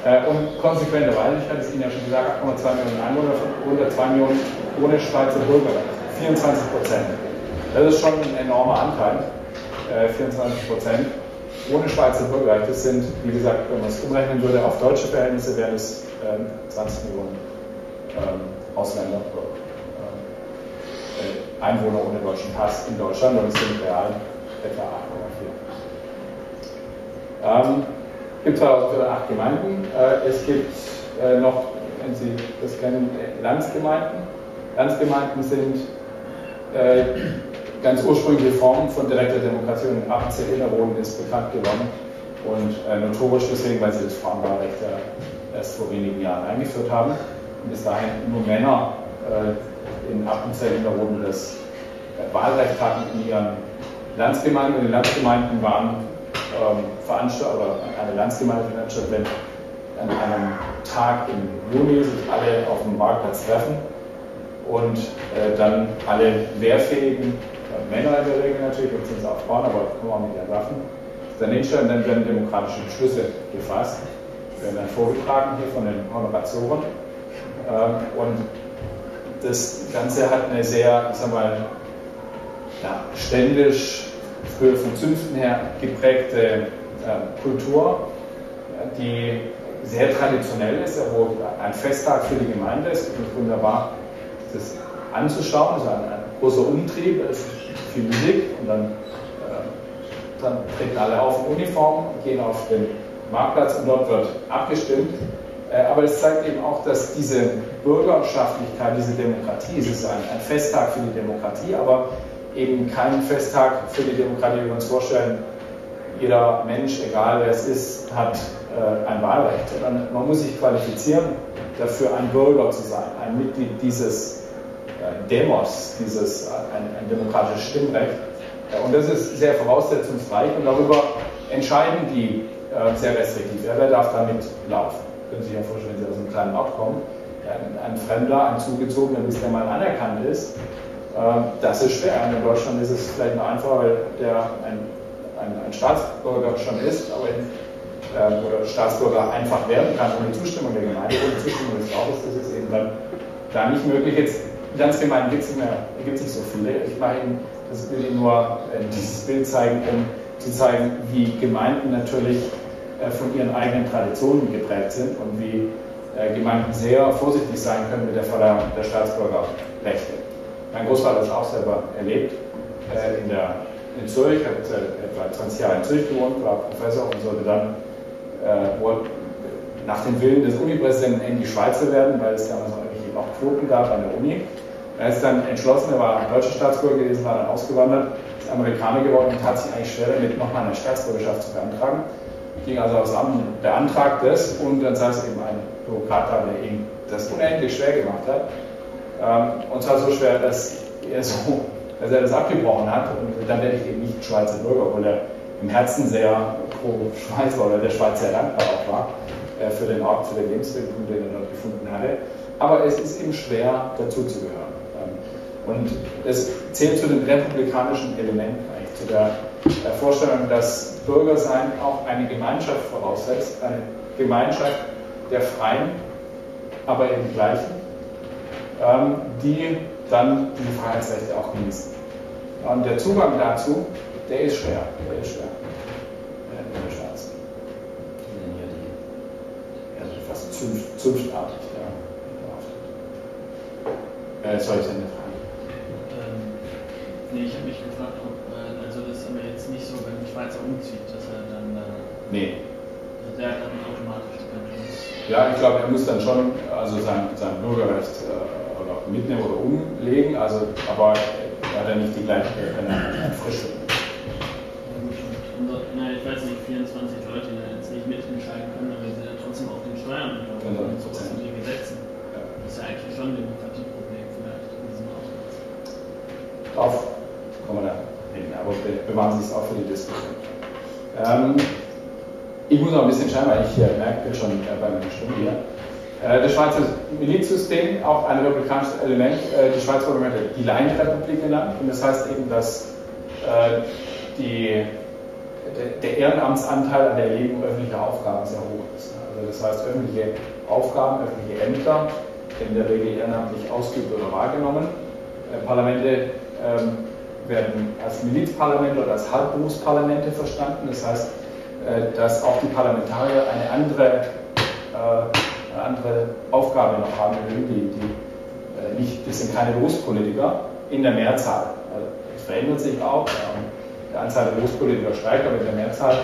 Und konsequenterweise, ich hatte es Ihnen ja schon gesagt, 8,2 Millionen Einwohner, unter 2 Millionen ohne Schweizer Bürgerrecht, 24%. Das ist schon ein enormer Anteil, 24% ohne Schweizer Bürgerrecht. Das sind, wie gesagt, wenn man es umrechnen würde, auf deutsche Verhältnisse wären es 20 Millionen Ausländer, Einwohner ohne deutschen Pass in Deutschland, und es sind real etwa 8,4. Es gibt 208 Gemeinden, es gibt noch, wenn Sie das kennen, Landsgemeinden. Landsgemeinden sind ganz ursprüngliche Formen von direkter Demokratie, und in Appenzell Innerrhoden ist bekannt geworden und notorisch deswegen, weil sie das Frauenwahlrecht erst vor wenigen Jahren eingeführt haben und bis dahin nur Männer in Appenzell Innerrhoden das Wahlrecht hatten in ihren Landsgemeinden, und die Landsgemeinden waren Veranstaltung oder eine Landsgemeinde veranstaltet, wenn an einem Tag im Juni sich alle auf dem Marktplatz treffen und dann alle wehrfähigen Männer in der Regel natürlich, und sind es auch Frauen, aber auch mit ihren Waffen, daneben stellen, dann werden demokratische Beschlüsse gefasst, werden dann vorgetragen hier von den Honoratioren, und das Ganze hat eine sehr, ich sag mal, ja, ständisch früher von Zünften her geprägte Kultur, die sehr traditionell ist, wo ein Festtag für die Gemeinde ist. Es ist wunderbar, das anzuschauen. Es ist ein großer Umtrieb, es ist viel Musik, und dann treten alle auf in Uniform, gehen auf den Marktplatz und dort wird abgestimmt. Aber es zeigt eben auch, dass diese Bürgerschaftlichkeit, diese Demokratie, es ist ein Festtag für die Demokratie, aber eben kein Festtag für die Demokratie, wie wir uns vorstellen, jeder Mensch, egal wer es ist, hat ein Wahlrecht. Und man muss sich qualifizieren, dafür ein Bürger zu sein, ein Mitglied dieses Demos, dieses ein demokratisches Stimmrecht. Und das ist sehr voraussetzungsreich, und darüber entscheiden die sehr restriktiv. Ja, wer darf da mitlaufen? Können Sie sich ja vorstellen, wenn Sie aus einem kleinen Ort kommen, ein Fremder, ein Zugezogener, bis der mal anerkannt ist. Das ist schwer. In Deutschland ist es vielleicht noch einfacher, weil der ein Staatsbürger schon ist, aber oder Staatsbürger einfach werden kann ohne Zustimmung der Gemeinde, ohne Zustimmung des Staates. Das ist eben dann da nicht möglich. Jetzt Landesgemeinden gibt es nicht so viele. Ich mache Ihnen das Bild nur, dieses Bild zeigen, um zu zeigen, wie Gemeinden natürlich von ihren eigenen Traditionen geprägt sind und wie Gemeinden sehr vorsichtig sein können mit der Förderung der Staatsbürgerrechte. Mein Großvater hat das auch selber erlebt in Zürich, hat etwa 20 Jahre in Zürich gewohnt, war Professor und sollte dann nach dem Willen des Unipräsidenten in die Schweizer werden, weil es damals noch Quoten gab an der Uni. Er ist dann entschlossen, er war ein deutscher Staatsbürger gewesen, war dann ausgewandert, ist Amerikaner geworden und hat sich eigentlich schwer damit, nochmal eine Staatsbürgerschaft zu beantragen. Ging also aufs Amt, beantragt das und dann saß eben ein Bürokrat da, der ihm das unendlich schwer gemacht hat. Und zwar so schwer, dass er das abgebrochen hat und dann werde ich eben nicht Schweizer Bürger, obwohl er im Herzen sehr pro Schweizer oder der Schweiz sehr dankbar auch war für den Ort, für den Lebensmittelpunkt, den er dort gefunden hatte. Aber es ist ihm schwer, dazuzugehören. Und es zählt zu den republikanischen Elementen eigentlich, zu der Vorstellung, dass Bürgersein auch eine Gemeinschaft voraussetzt, eine Gemeinschaft der Freien, aber eben Gleichen, die dann die Freiheitsrechte auch genießen. Und der Zugang dazu, der ist schwer. Der Staats. Also fast zünftartig, ja. Sollte eine Frage. Nee, ich habe mich gefragt, ob also das aber jetzt nicht so, wenn ein Schweizer umzieht, dass er dann. Nee. Also der hat dann automatisch keine Chance. Ja, ich glaube, er muss dann schon also sein Bürgerrecht mitnehmen oder umlegen, also, aber er hat dann nicht die gleiche Frische. Naja, ich weiß nicht, 24 Leute, die da jetzt nicht mitentscheiden können, aber die sind ja trotzdem auch den Steuern und so was in den Gesetzen. Ja. Das ist ja eigentlich schon ein Demokratieproblem. Darauf kann man da reden, aber bewahren Sie es auch für die Diskussion. Ich muss noch ein bisschen schauen, weil ich merke, bin schon bei meiner Stunde hier. Das Schweizer Milizsystem, auch ein republikanisches Element, die Schweiz wurde die Laienrepublik genannt und das heißt eben, dass der Ehrenamtsanteil an der Erlegung öffentlicher Aufgaben sehr hoch ist. Also das heißt, öffentliche Aufgaben, öffentliche Ämter, in der Regel ehrenamtlich ausgeübt oder wahrgenommen. Parlamente werden als Milizparlamente oder als Halbberufsparlamente verstanden. Das heißt, dass auch die Parlamentarier eine andere Aufgabe noch haben, das sind keine Berufspolitiker, in der Mehrzahl. Also, das verändert sich auch, die Anzahl der Berufspolitiker steigt, aber in der Mehrzahl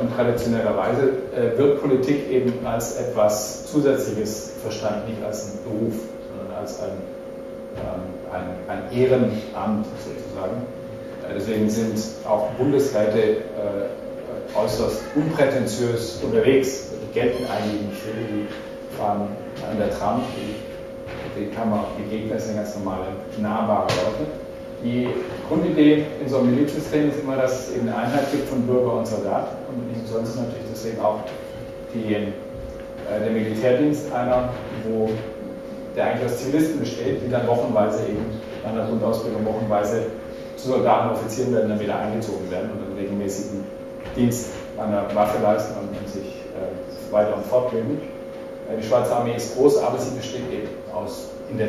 und traditionellerweise wird Politik eben als etwas Zusätzliches verstanden, nicht als ein Beruf, sondern als ein Ehrenamt sozusagen. Deswegen sind auch Bundesräte äußerst unprätentiös unterwegs. Die gelten eigentlich nicht, die fahren an der Tram, die kann man begegnen, das sind ganz normale, nahbare Leute. Die Grundidee in so einem Milizsystem ist immer, dass es eben eine Einheit gibt von Bürger und Soldat und nicht umsonst natürlich deswegen auch der Militärdienst einer, wo der eigentlich aus Zivilisten besteht, die dann wochenweise eben an der Grundausbildung wochenweise zu Soldaten, Offizieren werden, dann wieder eingezogen werden und einen regelmäßigen Dienst an der Waffe leisten und sich weiter und fortbilden. Die Schweizer Armee ist groß, aber sie besteht eben aus, in der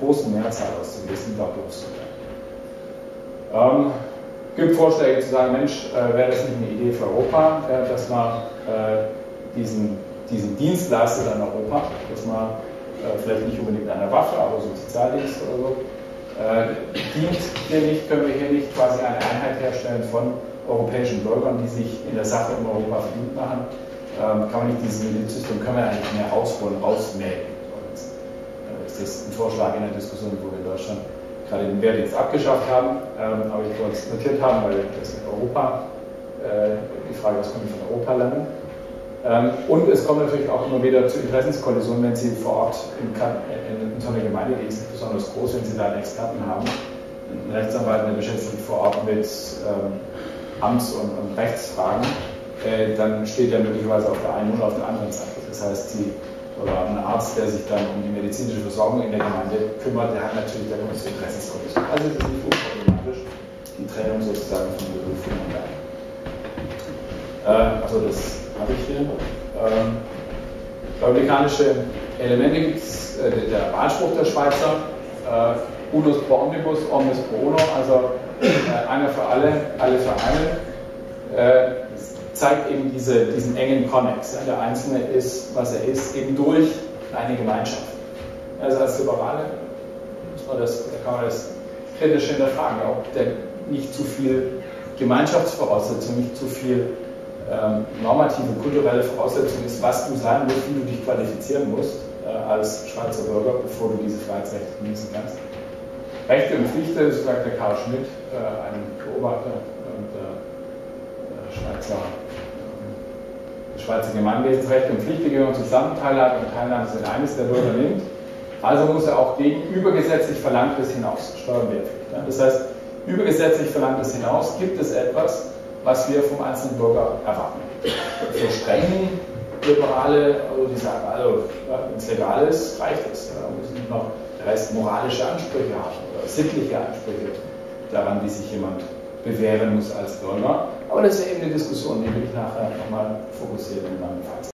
großen Mehrzahl aus Zivilisten, es gibt Vorschläge zu sagen, Mensch, wäre das nicht eine Idee für Europa, dass man diesen Dienst leistet an Europa, dass man vielleicht nicht unbedingt einer Waffe, aber so ein Sozialdienst oder so, können wir hier nicht quasi eine Einheit herstellen von europäischen Bürgern, die sich in der Sache um Europa verdient machen, kann man nicht dieses Milizsystem, können wir eigentlich mehr rausholen, rausmähen. Ist das ein Vorschlag in der Diskussion, wo wir in Deutschland gerade den Wehrdienst abgeschafft haben, aber ich wollte es notiert haben, weil das mit Europa, die Frage, was kommt von Europa landen. Und es kommt natürlich auch immer wieder zu Interessenskollisionen, wenn Sie vor Ort in so einer Gemeinde gehen, ist besonders groß, wenn Sie da einen Experten haben, einen Rechtsanwalt, der beschäftigt vor Ort mit Amts- und Rechtsfragen, dann steht er möglicherweise auf der einen oder auf der anderen Seite. Das heißt, ein Arzt, der sich dann um die medizinische Versorgung in der Gemeinde kümmert, der hat natürlich dann eine Interessenskollision. Also es ist nicht unproblematisch, die Trennung sozusagen von Beruf und Mandat. Also das habe ich hier. Republikanische Elemente gibt es, der Wahlspruch der Schweizer, unus pro omnibus, omnis pro uno, also einer für alle, alle für einen, zeigt eben diesen engen Konnex. Der Einzelne ist, was er ist, eben durch eine Gemeinschaft. Also als Liberale kann man das kritisch hinterfragen, ob der nicht zu viel Gemeinschaftsvoraussetzung, nicht zu viel normative, kulturelle Voraussetzung ist, was du sein musst, wie du dich qualifizieren musst als Schweizer Bürger, bevor du diese Freiheitsrechte genießen kannst. Rechte und Pflichten, so sagt der Karl Schmidt, ein Beobachter und Schweizer Gemeinwesens, Rechte und Pflichten gehören zusammen, Teilhabe und Teilnahme sind eines, der Bürger nimmt. Also muss er auch gegen übergesetzlich Verlangtes hinaus steuern. Das heißt, übergesetzlich Verlangtes hinaus gibt es etwas, was wir vom einzelnen Bürger erwarten. So streng Liberale, also die sagen, also wenn es legal ist, reicht es. Da müssen noch der Rest moralische Ansprüche haben oder sittliche Ansprüche daran, wie sich jemand bewähren muss als Bürger. Aber das ist ja eben eine Diskussion, die will ich nachher nochmal fokussieren in meinem Fazit.